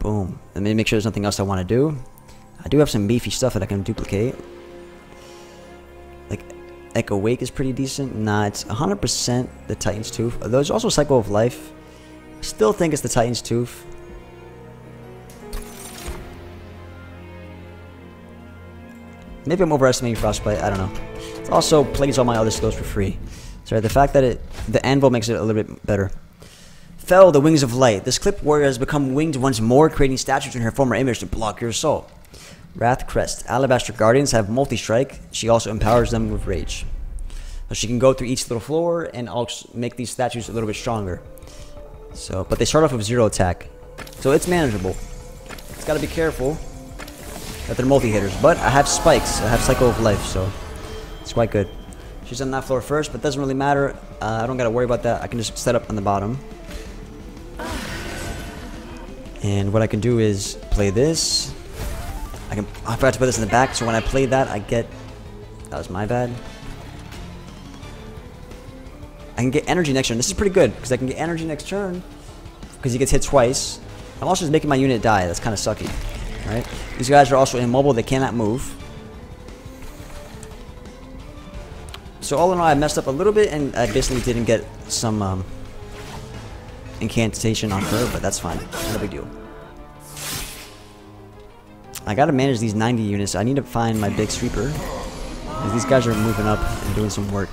Boom. Let me make sure there's nothing else I want to do. I do have some beefy stuff that I can duplicate. Like, Echo Wake is pretty decent. Nah, it's one hundred percent the Titan's Tooth. There's also Cycle of Life. I still think it's the Titan's Tooth. Maybe I'm overestimating Frostbite, I don't know. It also plays all my other skills for free. So the fact that it, the anvil makes it a little bit better. Fell, the Wings of Light. This clipped warrior has become winged once more, creating statues in her former image to block your soul. Wrathcrest, Alabaster Guardians have multi-strike. She also empowers them with rage. So she can go through each little floor and I'll make these statues a little bit stronger. So, but they start off with zero attack. So it's manageable. It's gotta be careful that they're multi-hitters, but I have spikes, I have Cycle of Life, so it's quite good. She's on that floor first, but doesn't really matter. uh, I don't gotta worry about that. I can just set up on the bottom, and what I can do is play this. I can I forgot to put this in the back, so when I play that I get, that was my bad, I can get energy next turn. This is pretty good because I can get energy next turn because he gets hit twice. I'm also just making my unit die. That's kind of sucky. Alright. These guys are also immobile. They cannot move. So all in all, I messed up a little bit, and I basically didn't get some um, incantation on her, but that's fine. No big deal. I gotta manage these ninety units. I need to find my big sweeper. These guys are moving up and doing some work.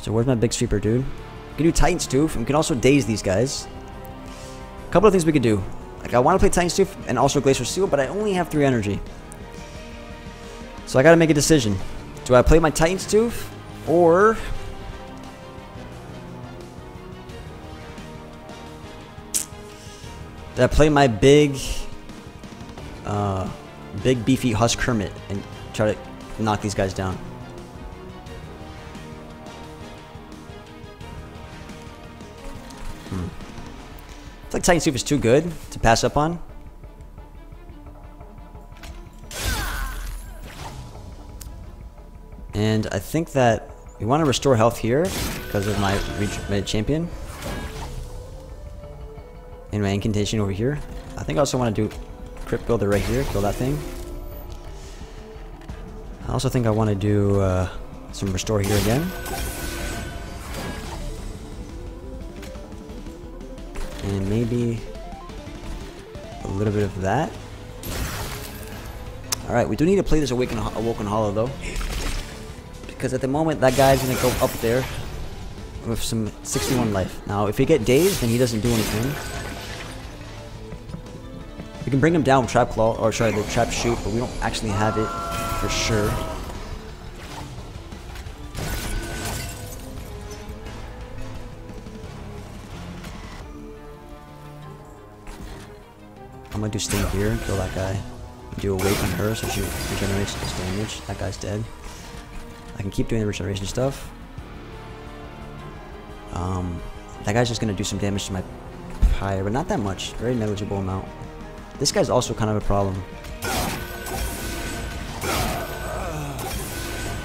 So where's my big sweeper, dude? We can do Titan's Tooth, and we can also daze these guys. A couple of things we could do. Like, I want to play Titan's Tooth and also Glacier Seal, but I only have three energy. So I gotta make a decision. Do I play my Titan's Tooth, or... do I play my big... Uh, big beefy Husk Hermit and try to knock these guys down? Hmm. I feel like Titan's Tooth is too good to pass up on. And I think that we want to restore health here because of my, my champion. And my incantation over here. I think I also want to do Crypt Builder right here, kill that thing. I also think I want to do uh, some restore here again. And maybe a little bit of that. Alright, we do need to play this Awaken, Awoken Hollow though. Because at the moment that guy's going to go up there with some sixty-one life. Now if he get dazed then he doesn't do anything. We can bring him down with Trap Claw, or sorry, the Trap Shoot, but we don't actually have it for sure. I'm gonna do Sting here, kill that guy. Do a Wake on her so she regenerates this damage. That guy's dead. I can keep doing the regeneration stuff. Um, that guy's just gonna do some damage to my pyre, but not that much. Very negligible amount. This guy's also kind of a problem.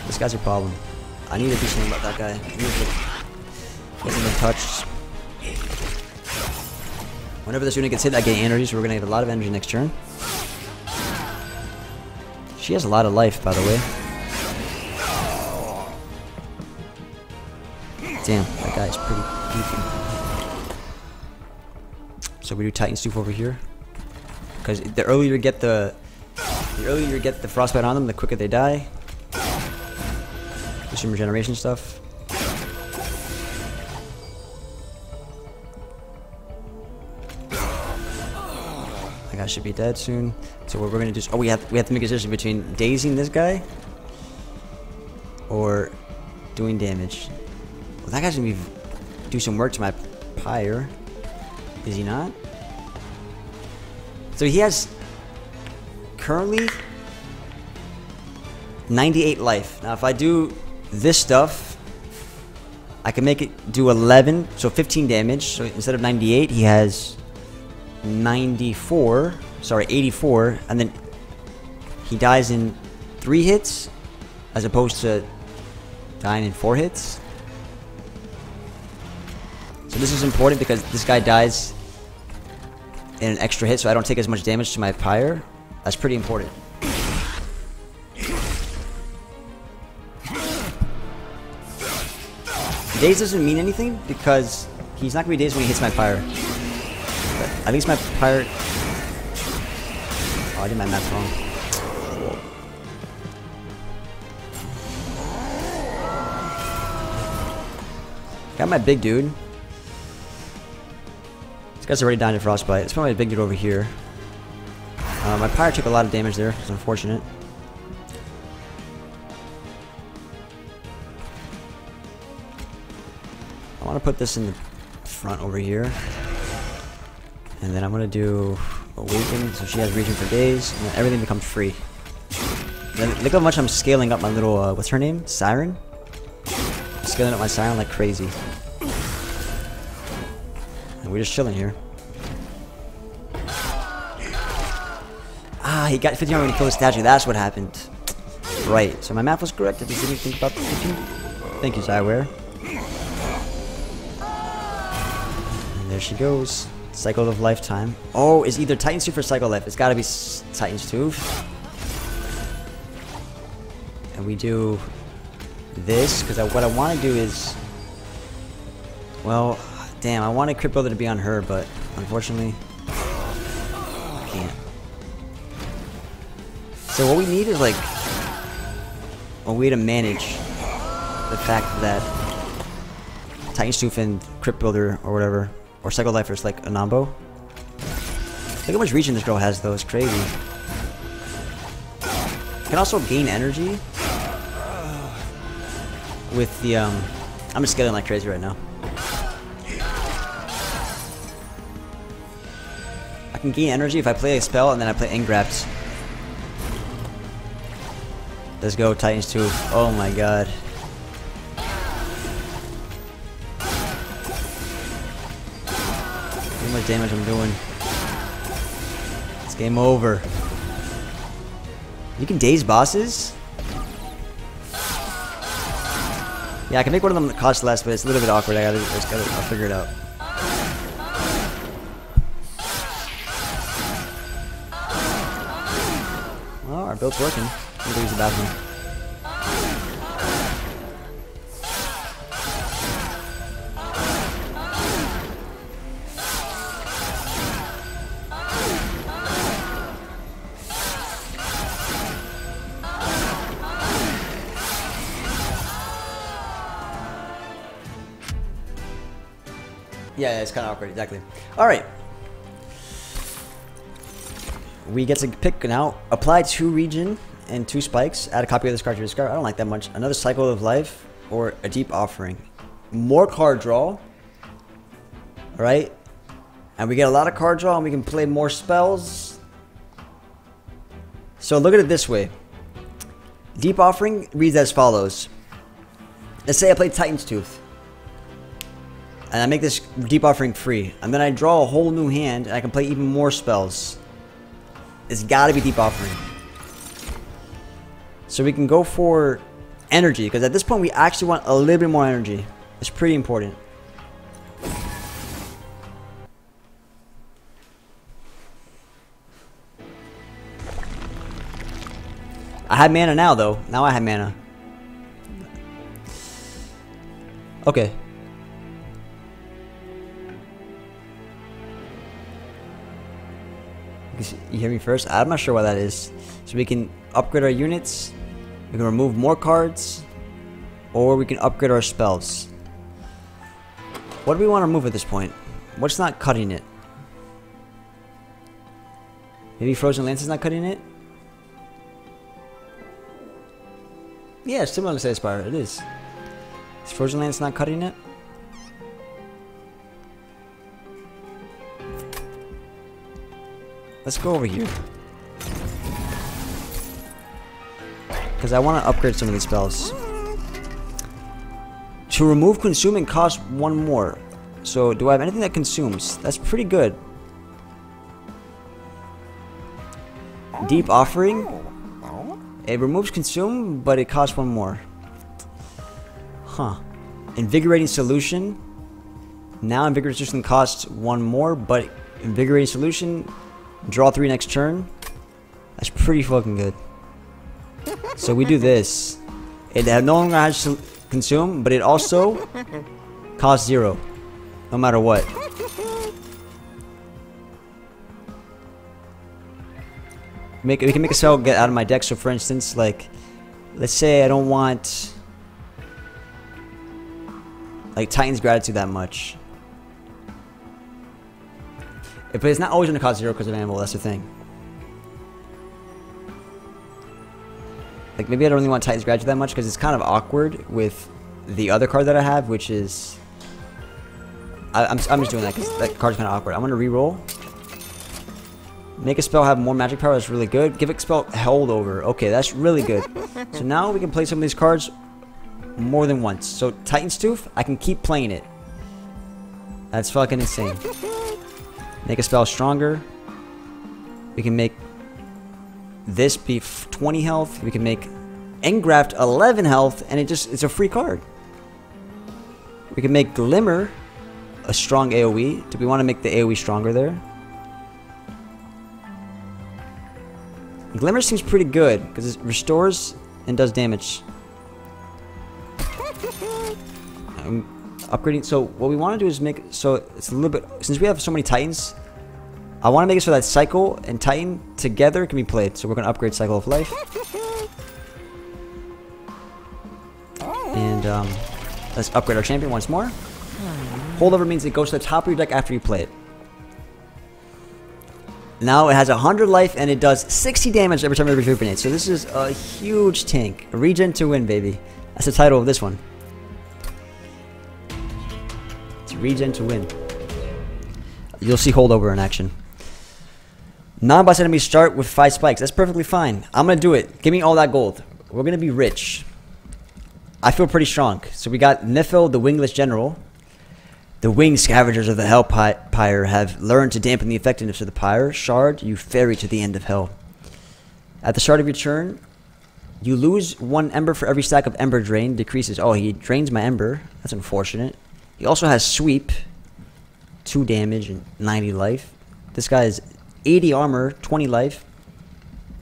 This guy's a problem. I need to do something about that guy. He hasn't been touched. Whenever this unit gets hit, I gain energy, so we're gonna have a lot of energy next turn. She has a lot of life, by the way. Damn, that guy's pretty beefy. So we do Titan's Tooth over here. Because the earlier you get the, the earlier you get the Frostbite on them, the quicker they die. Do some regeneration stuff. That guy should be dead soon. So what we're gonna do is, oh, we have we have to make a decision between dazing this guy or doing damage. Well, that guy's gonna be do some work to my pyre. Is he not? So he has currently ninety-eight life. Now if I do this stuff, I can make it do eleven, so fifteen damage. So instead of ninety-eight, he has ninety-four, sorry, eighty-four, and then he dies in three hits as opposed to dying in four hits. So this is important because this guy dies in an extra hit, so I don't take as much damage to my pyre. That's pretty important. Daze doesn't mean anything because he's not gonna be dazed when he hits my pyre. But at least my pyre. Oh, I did my math wrong. Whoa. Got my big dude. This guy's already dying to Frostbite. It's probably a big dude over here. Uh, my pyre took a lot of damage there. It's unfortunate. I want to put this in the front over here. And then I'm going to do Awaken, so she has region for days. And then everything becomes free. Then, look how much I'm scaling up my little, uh, what's her name? Siren? I'm scaling up my Siren like crazy. We're just chilling here. Ah, he got fifty when he killed the statue. That's what happened. Right. So my math was correct. I just didn't think about the fifteen. Thank you, Zyware. And there she goes. Cycle of Lifetime. Oh, it's either Titan's Tooth or Cycle of Life. It's gotta be Titan's Tooth. And we do this, because I, what I want to do is... Well, damn, I wanted Crypt Builder to be on her, but unfortunately, I can't. So what we need is like a way to manage the fact that Titan's Tooth and Crypt Builder or whatever, or Cycle Life is like a Nambo. Look how much region this girl has though, it's crazy. You can also gain energy with the, um, I'm just scaling like crazy right now. I can gain energy if I play a spell and then I play Ingraft. Let's go, Titan's Tooth. Oh my god. Look how much damage I'm doing. It's game over. You can daze bosses? Yeah, I can make one of them cost less, but it's a little bit awkward. I gotta, I just gotta, I'll figure it out. Well, our build's working. I'm gonna use the bathroom. Yeah, it's kind of awkward, exactly. Alright. We get to pick now. Apply two region and two spikes. Add a copy of this card to your discard. I don't like that much. Another Cycle of Life or a Deep Offering. More card draw. Alright. And we get a lot of card draw and we can play more spells. So look at it this way. Deep Offering reads as follows. Let's say I play Titan's Tooth. And I make this Deep Offering free. And then I draw a whole new hand and I can play even more spells. It's gotta be Deep Offering. So we can go for energy, because at this point we actually want a little bit more energy. It's pretty important. I have mana now though. Now I have mana. Okay. You hear me first? I'm not sure why that is. So we can upgrade our units, we can remove more cards, or we can upgrade our spells. What do we want to remove at this point? What's not cutting it? Maybe Frozen Lance is not cutting it? Yeah, it's similar to Slay the Spire, it is. Is Frozen Lance not cutting it? Let's go over here. Because I want to upgrade some of these spells. To remove consuming costs one more. So do I have anything that consumes? That's pretty good. Deep Offering. It removes consume, but it costs one more. Huh. Invigorating Solution. Now Invigorating Solution costs one more, but Invigorating Solution... Draw three next turn. That's pretty fucking good. So we do this. It no longer has to consume, but it also costs zero. No matter what. Make, we can make a spell get out of my deck. So for instance, like, let's say I don't want like Titan's Gratitude that much. But it's not always going to cost zero because of Anvil, that's the thing. Like, maybe I don't really want Titan's Gratitude that much because it's kind of awkward with the other card that I have, which is... I, I'm, I'm just doing that because that card's kind of awkward. I'm going to reroll. Make a spell have more magic power, that's really good. Give a spell held over. Okay, that's really good. So now we can play some of these cards more than once. So Titan's Tooth, I can keep playing it. That's fucking insane. Make a spell stronger. We can make this be twenty health. We can make Engraft eleven health, and it just, it's a free card. We can make Glimmer a strong AoE. Do we want to make the AoE stronger there? Glimmer seems pretty good because it restores and does damage. I'm upgrading. So what we want to do is make so it's a little bit, since we have so many Titans, I want to make it so that Cycle and Titan together can be played. So we're going to upgrade Cycle of Life. And um, let's upgrade our champion once more. Holdover means it goes to the top of your deck after you play it. Now it has one hundred life and it does sixty damage every time it rejuvenates. So this is a huge tank. Regen to win, baby. That's the title of this one. It's Regen to win. You'll see Holdover in action. Non-boss enemies start with five spikes. That's perfectly fine. I'm going to do it. Give me all that gold. We're going to be rich. I feel pretty strong. So we got Nifil, the Wingless General. The winged scavengers of the Hellpire have learned to dampen the effectiveness of the pyre. Shard, you ferry to the end of hell. At the start of your turn, you lose one ember for every stack of ember drain. Decreases. Oh, he drains my ember. That's unfortunate. He also has sweep. two damage and ninety life. This guy is eighty armor, twenty life.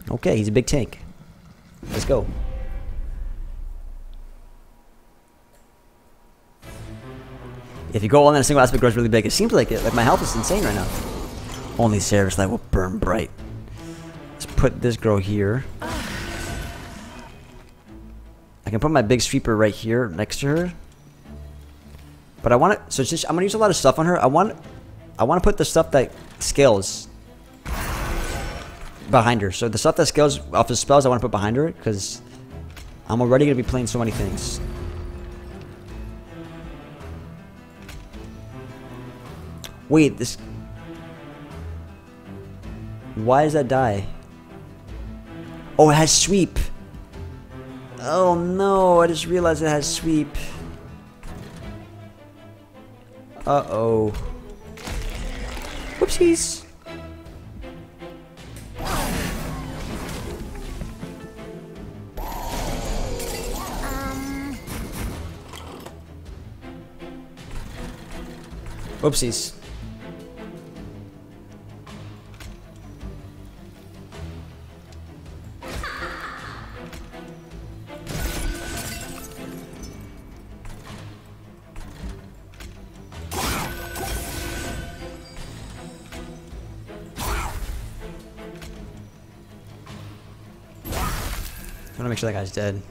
Okay, he's a big tank. Let's go. If you go all in, a single aspect grows really big. It seems like it. Like, my health is insane right now. Only Seraph's Light will burn bright. Let's put this girl here. I can put my big sweeper right here next to her. But I want to... So just, I'm going to use a lot of stuff on her. I want I want to put the stuff that scales behind her. So the stuff that scales off of spells, I want to put behind her. Because I'm already going to be playing so many things. Wait, this... Why does that die? Oh, it has sweep. Oh, no. I just realized it has sweep. Uh-oh. Whoopsies. Um. Whoopsies. I want to make sure that guy's dead.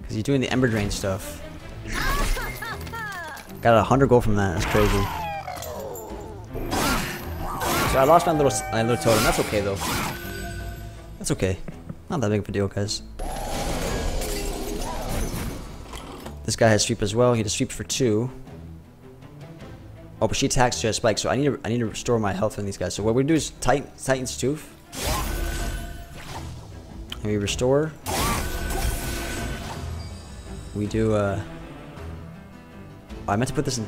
Because he's doing the Ember Drain stuff. Got one hundred gold from that. That's crazy. So I lost my little, my little totem. That's okay, though. That's okay. Not that big of a deal, guys. This guy has sweep as well. He just sweeps for two. Oh, but she attacks to a spike. So I need to, I need to restore my health from these guys. So what we do is Titan, Titan's Tooth. And we restore. We do, uh... Oh, I meant to put this in...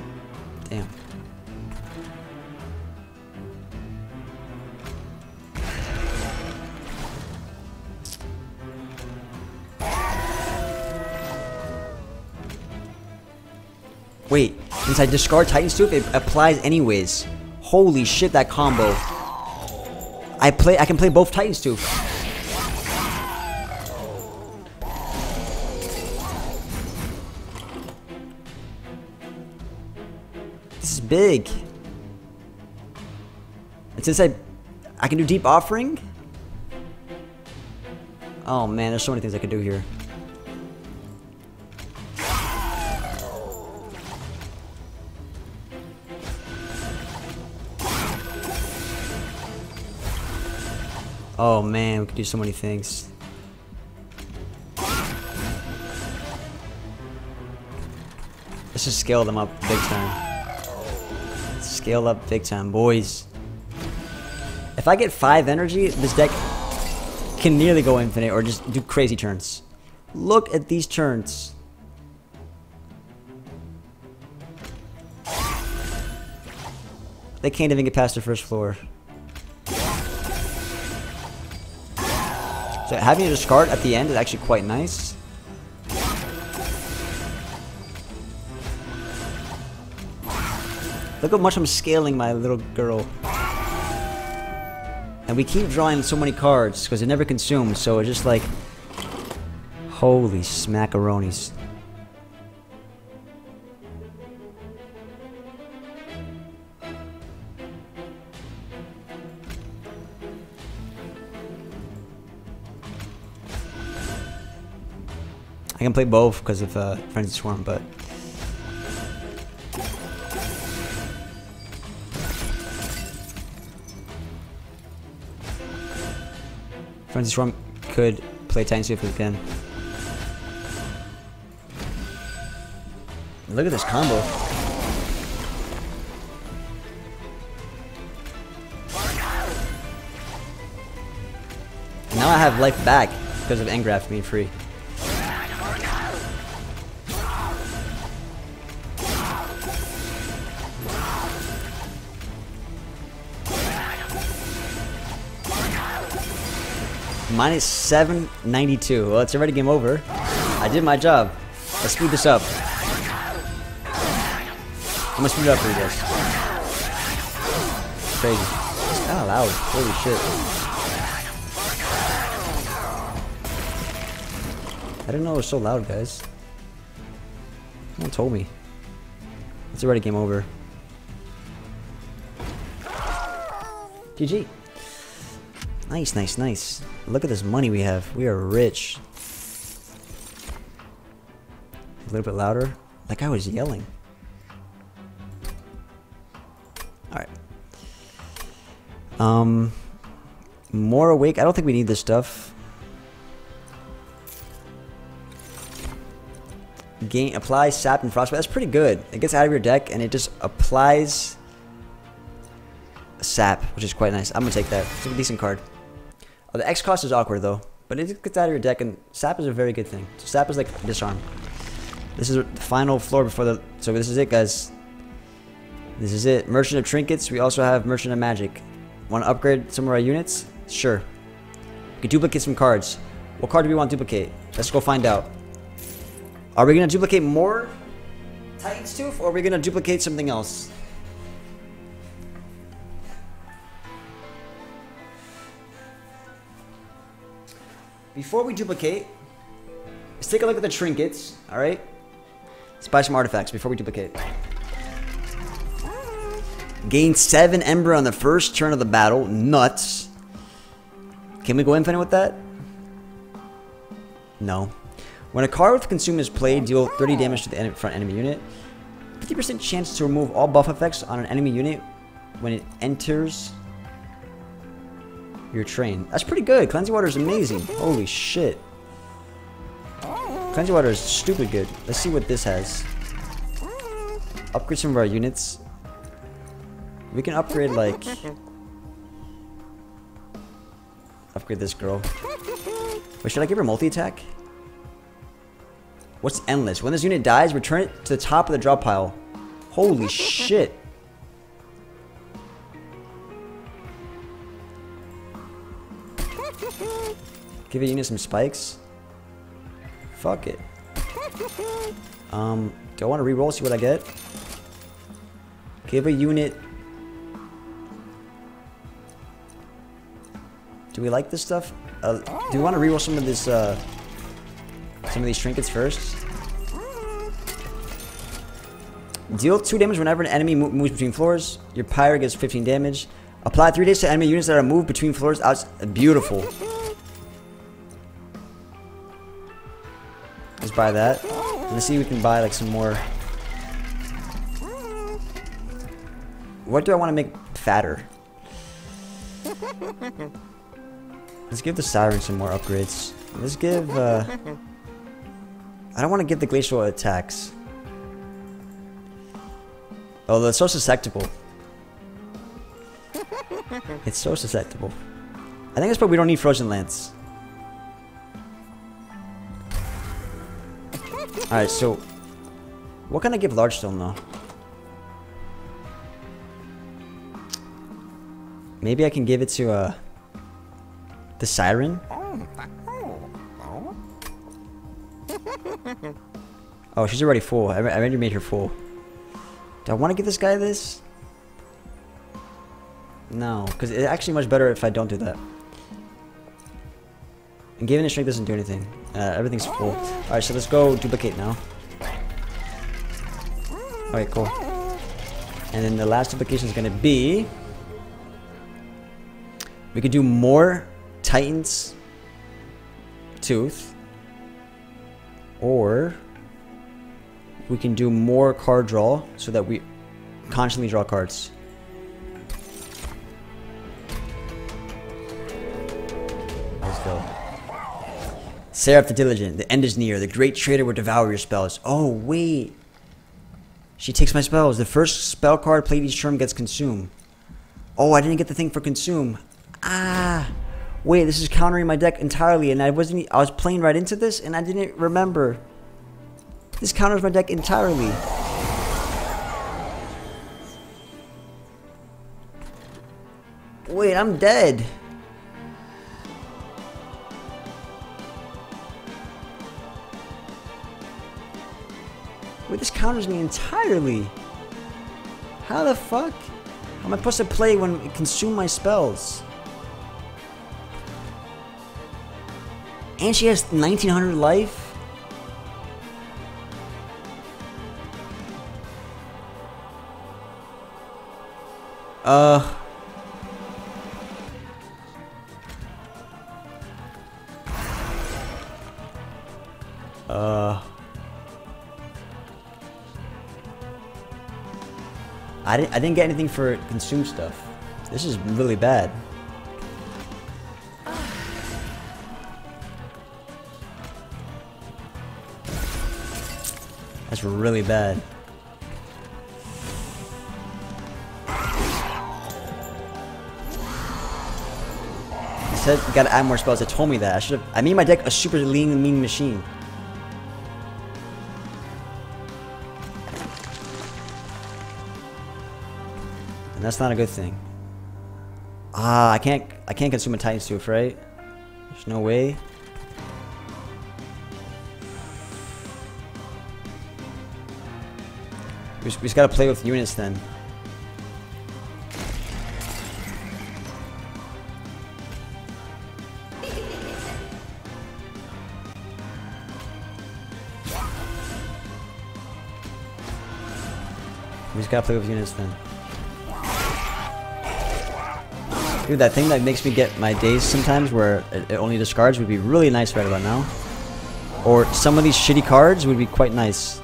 Damn. Wait. Since I discard Titan's Tooth, it applies anyways. Holy shit, that combo. I play... I can play both Titan's Tooth. Big. And since I I can do Deep Offering. Oh man, there's so many things I could do here. Oh man, we could do so many things. Let's just scale them up big time. Scale up big time, boys. If I get five energy, this deck can nearly go infinite or just do crazy turns. Look at these turns. They can't even get past the first floor. So having a discard at the end is actually quite nice. Look how much I'm scaling my little girl. And we keep drawing so many cards because it never consumes, so it's just like... Holy smackaroonies. I can play both because of uh, Frenzy Swarm, but... Frenzy Swarm could play Titan's Tooth again. Look at this combo. Now I have life back because of Ingraft being free. Minus seven ninety-two. Well, it's already game over. I did my job. Let's speed this up. I'm gonna speed it up for you guys. It's crazy. It's kinda loud. Holy shit. I didn't know it was so loud, guys. No one told me. It's already game over. G G. Nice, nice, nice. Look at this money we have. We are rich. A little bit louder. Like I was yelling. Alright. Um, more awake. I don't think we need this stuff. Gain, apply Sap and Frostbite. That's pretty good. It gets out of your deck and it just applies Sap, which is quite nice. I'm going to take that. It's a decent card. Oh, the X cost is awkward though, but it gets out of your deck, and Sap is a very good thing. So Sap is like disarm. This is the final floor before the... So this is it, guys. This is it. Merchant of Trinkets. We also have Merchant of Magic. Want to upgrade some of our units? Sure. We can duplicate some cards. What card do we want to duplicate? Let's go find out. Are we going to duplicate more Titan's Tooth, or are we going to duplicate something else? Before we duplicate, let's take a look at the trinkets, alright? Let's buy some artifacts before we duplicate. Gain seven Ember on the first turn of the battle. Nuts. Can we go infinite with that? No. When a card with Consume is played, deal thirty damage to the en- front enemy unit. fifty percent chance to remove all buff effects on an enemy unit when it enters your train. That's pretty good. Cleansing Water is amazing. Holy shit. Cleansing Water is stupid good. Let's see what this has. Upgrade some of our units. We can upgrade, like... Upgrade this girl. Wait, should I give her multi-attack? What's endless? When this unit dies, return it to the top of the draw pile. Holy shit. Give a unit some spikes. Fuck it. Um, do I want to reroll? See what I get. Give a unit. Do we like this stuff? Uh, do we want to reroll some of this? Uh, some of these trinkets first. Deal two damage whenever an enemy mo moves between floors. Your pyre gets fifteen damage. Apply three damage to enemy units that are moved between floors. Out. Beautiful. Let's buy that. Let's see if we can buy like some more. What do I want to make fatter? Let's give the Siren some more upgrades. Let's give uh I don't want to give the glacial attacks. Oh, that's so susceptible. It's so susceptible. I think that's why we don't need Frozen Lance. Alright, so what can I give Largestone though? Maybe I can give it to uh the Siren. Oh, she's already full. I already made her full. Do I want to give this guy this? No, because it's actually much better if I don't do that. And Giving and Strength doesn't do anything. Uh, everything's cool. Alright, so let's go duplicate now. Alright, cool. And then the last duplication is going to be... we could do more Titan's Tooth. Or... we can do more card draw so that we constantly draw cards. Let's go. Seraph the Diligent, the end is near. The great traitor will devour your spells. Oh, wait. She takes my spells. The first spell card played each turn gets consumed. Oh, I didn't get the thing for consume. Ah. Wait, this is countering my deck entirely, and I wasn't I was playing right into this and I didn't remember. This counters my deck entirely. Wait, I'm dead. Wait, this counters me entirely. How the fuck? How am I supposed to play when it consumes my spells? And she has nineteen hundred life? Uh. Uh. I didn't. I didn't get anything for consume stuff. This is really bad. That's really bad. Said you gotta add more spells. It told me that. I should have. I made my deck a super lean, mean machine. And that's not a good thing. Ah, I can't. I can't consume a Titan's Tooth, right? There's no way. We just, we just gotta play with units then. Gotta play with units then. Dude, that thing that makes me get my days sometimes where it only discards would be really nice right about now. Or some of these shitty cards would be quite nice.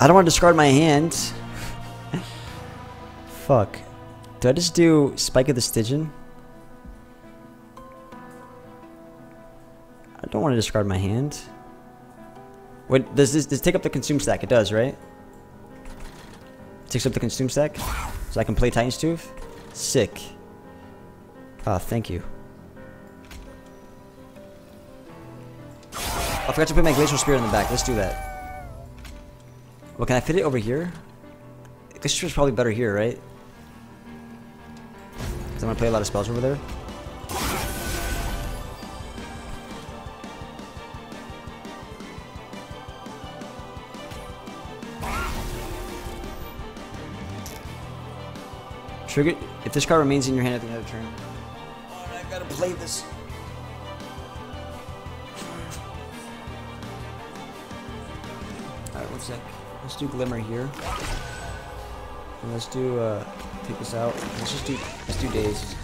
I don't want to discard my hand. Fuck. Do I just do Spike of the Stygian? I don't want to discard my hand. Wait, does this, does this take up the consume stack? It does, right? It takes up the consume stack? So I can play Titan's Tooth? Sick. Ah, oh, thank you. I forgot to put my Glacial Spirit in the back. Let's do that. Well, can I fit it over here? Glacial Spirit's probably better here, right? Because I'm going to play a lot of spells over there. Trigger, if this card remains in your hand at the end of the turn. Oh, I gotta play this. Alright, one sec. Let's do Glimmer here. And let's do, uh, take this out. Let's just do, let's do Dazed.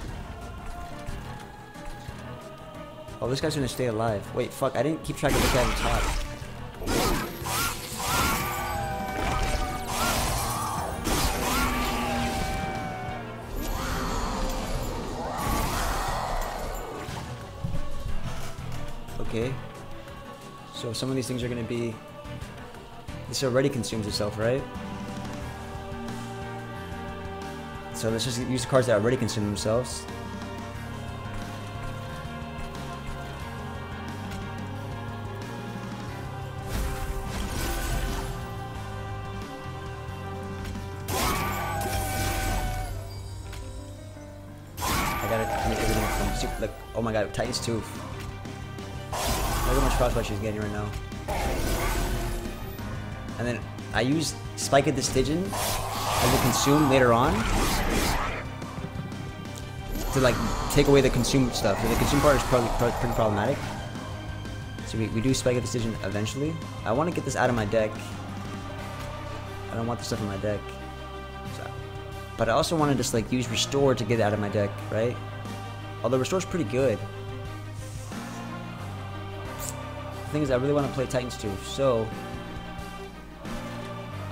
Oh, this guy's gonna stay alive. Wait, fuck, I didn't keep track of the guy on top. Okay, so some of these things are going to be, this already consumes itself, right? So let's just use the cards that already consume themselves. I gotta make everything from super, like, oh my god, Titan's Tooth. Look how much Frostbite she's getting right now. And then I used Spike of the Stygian as a consume later on to like take away the consume stuff. So the consume part is probably pretty problematic. So we, we do Spike of the Stygian eventually. I want to get this out of my deck. I don't want this stuff in my deck. So. But I also want to just like use Restore to get it out of my deck, right? Although Restore's pretty good. The thing is, I really want to play Titan's Tooth, so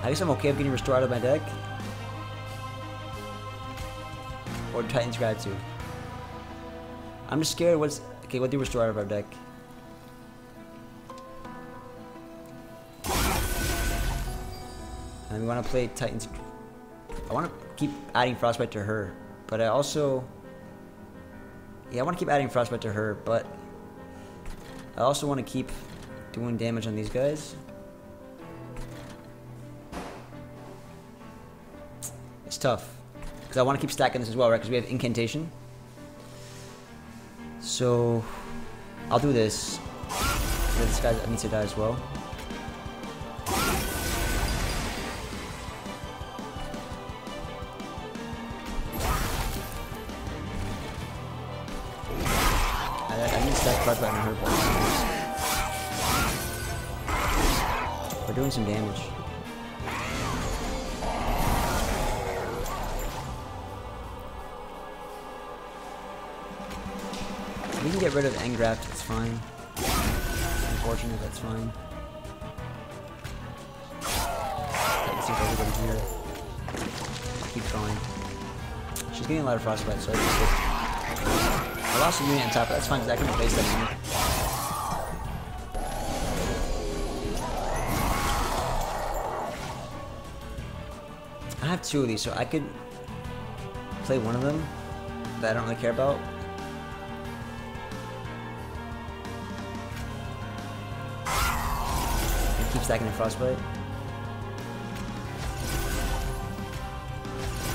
I guess I'm okay with getting Restore out of my deck. Or Titan's Gratitude. I'm just scared what's... Okay, we'll do Restore out of our deck. And we want to play Titan's... I want to keep adding Frostbite to her, but I also... Yeah, I want to keep adding Frostbite to her, but I also want to keep doing damage on these guys. It's tough, because I want to keep stacking this as well, right? Because we have Incantation. So, I'll do this. So this guy needs to die as well. We're doing some damage. We can get rid of Ingraft, that's fine. Unfortunate, that's fine. Let's see if everybody here. Keep going. She's getting a lot of frostbite, so I just hit. I lost a unit on top, but that's fine because I can replace that unit. I have two of these, so I could play one of them that I don't really care about. And keep stacking the Frostbite.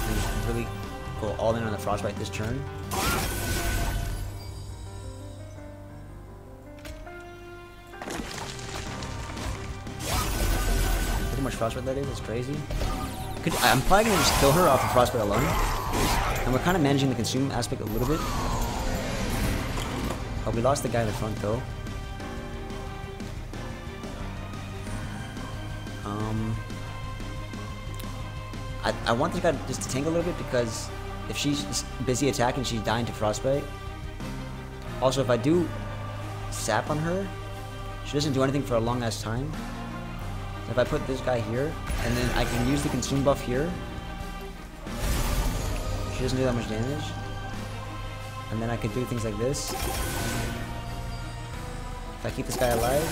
And really go all in on the Frostbite this turn. Frostbite that is, it's crazy. Could, I'm probably gonna just kill her off of Frostbite alone. And we're kind of managing the consume aspect a little bit. Oh, we lost the guy in the front though. Um, I, I want this guy just to tank a little bit because if she's busy attacking, she's dying to Frostbite. Also, if I do sap on her, she doesn't do anything for a long ass time. If I put this guy here, and then I can use the consume buff here. She doesn't do that much damage. And then I can do things like this. If I keep this guy alive,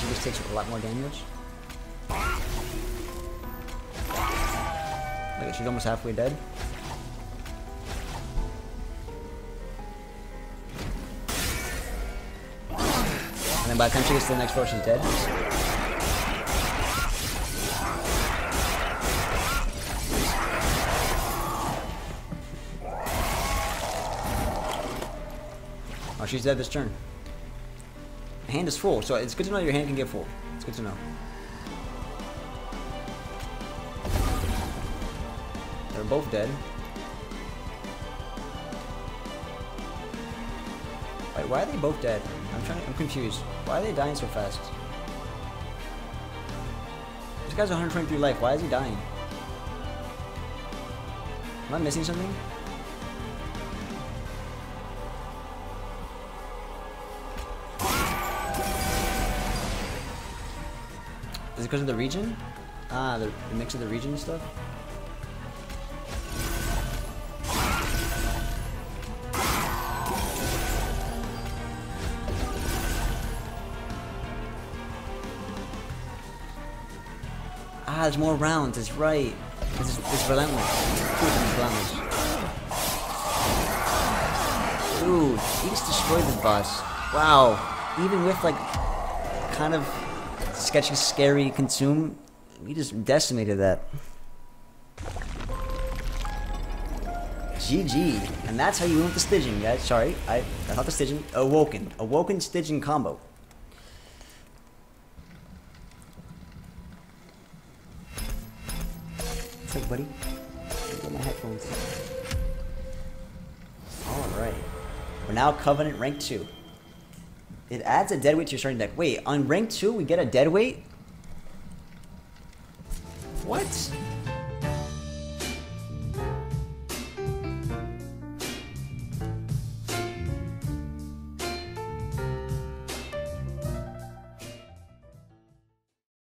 she just takes a lot more damage. Look, she's almost halfway dead. And then by the time she gets to the next floor, she's dead. She's dead this turn. My hand is full, so it's good to know your hand can get full. It's good to know. They're both dead. Wait, why are they both dead? I'm trying. I'm confused. Why are they dying so fast? This guy's one hundred twenty-three life. Why is he dying? Am I missing something? Is it because of the region? Ah, the, the mix of the region and stuff? Ah, there's more rounds, that's right. This is it's relentless. It's relentless. Dude, he just destroyed the boss. Wow. Even with like, kind of sketchy, scary consume. We just decimated that. G G. And that's how you win with the Stygian, guys. Sorry, I, I thought the Stygian. Awoken. Awoken Stygian combo. We're now Covenant rank two. It adds a deadweight to your starting deck. Wait, on rank two we get a deadweight? What?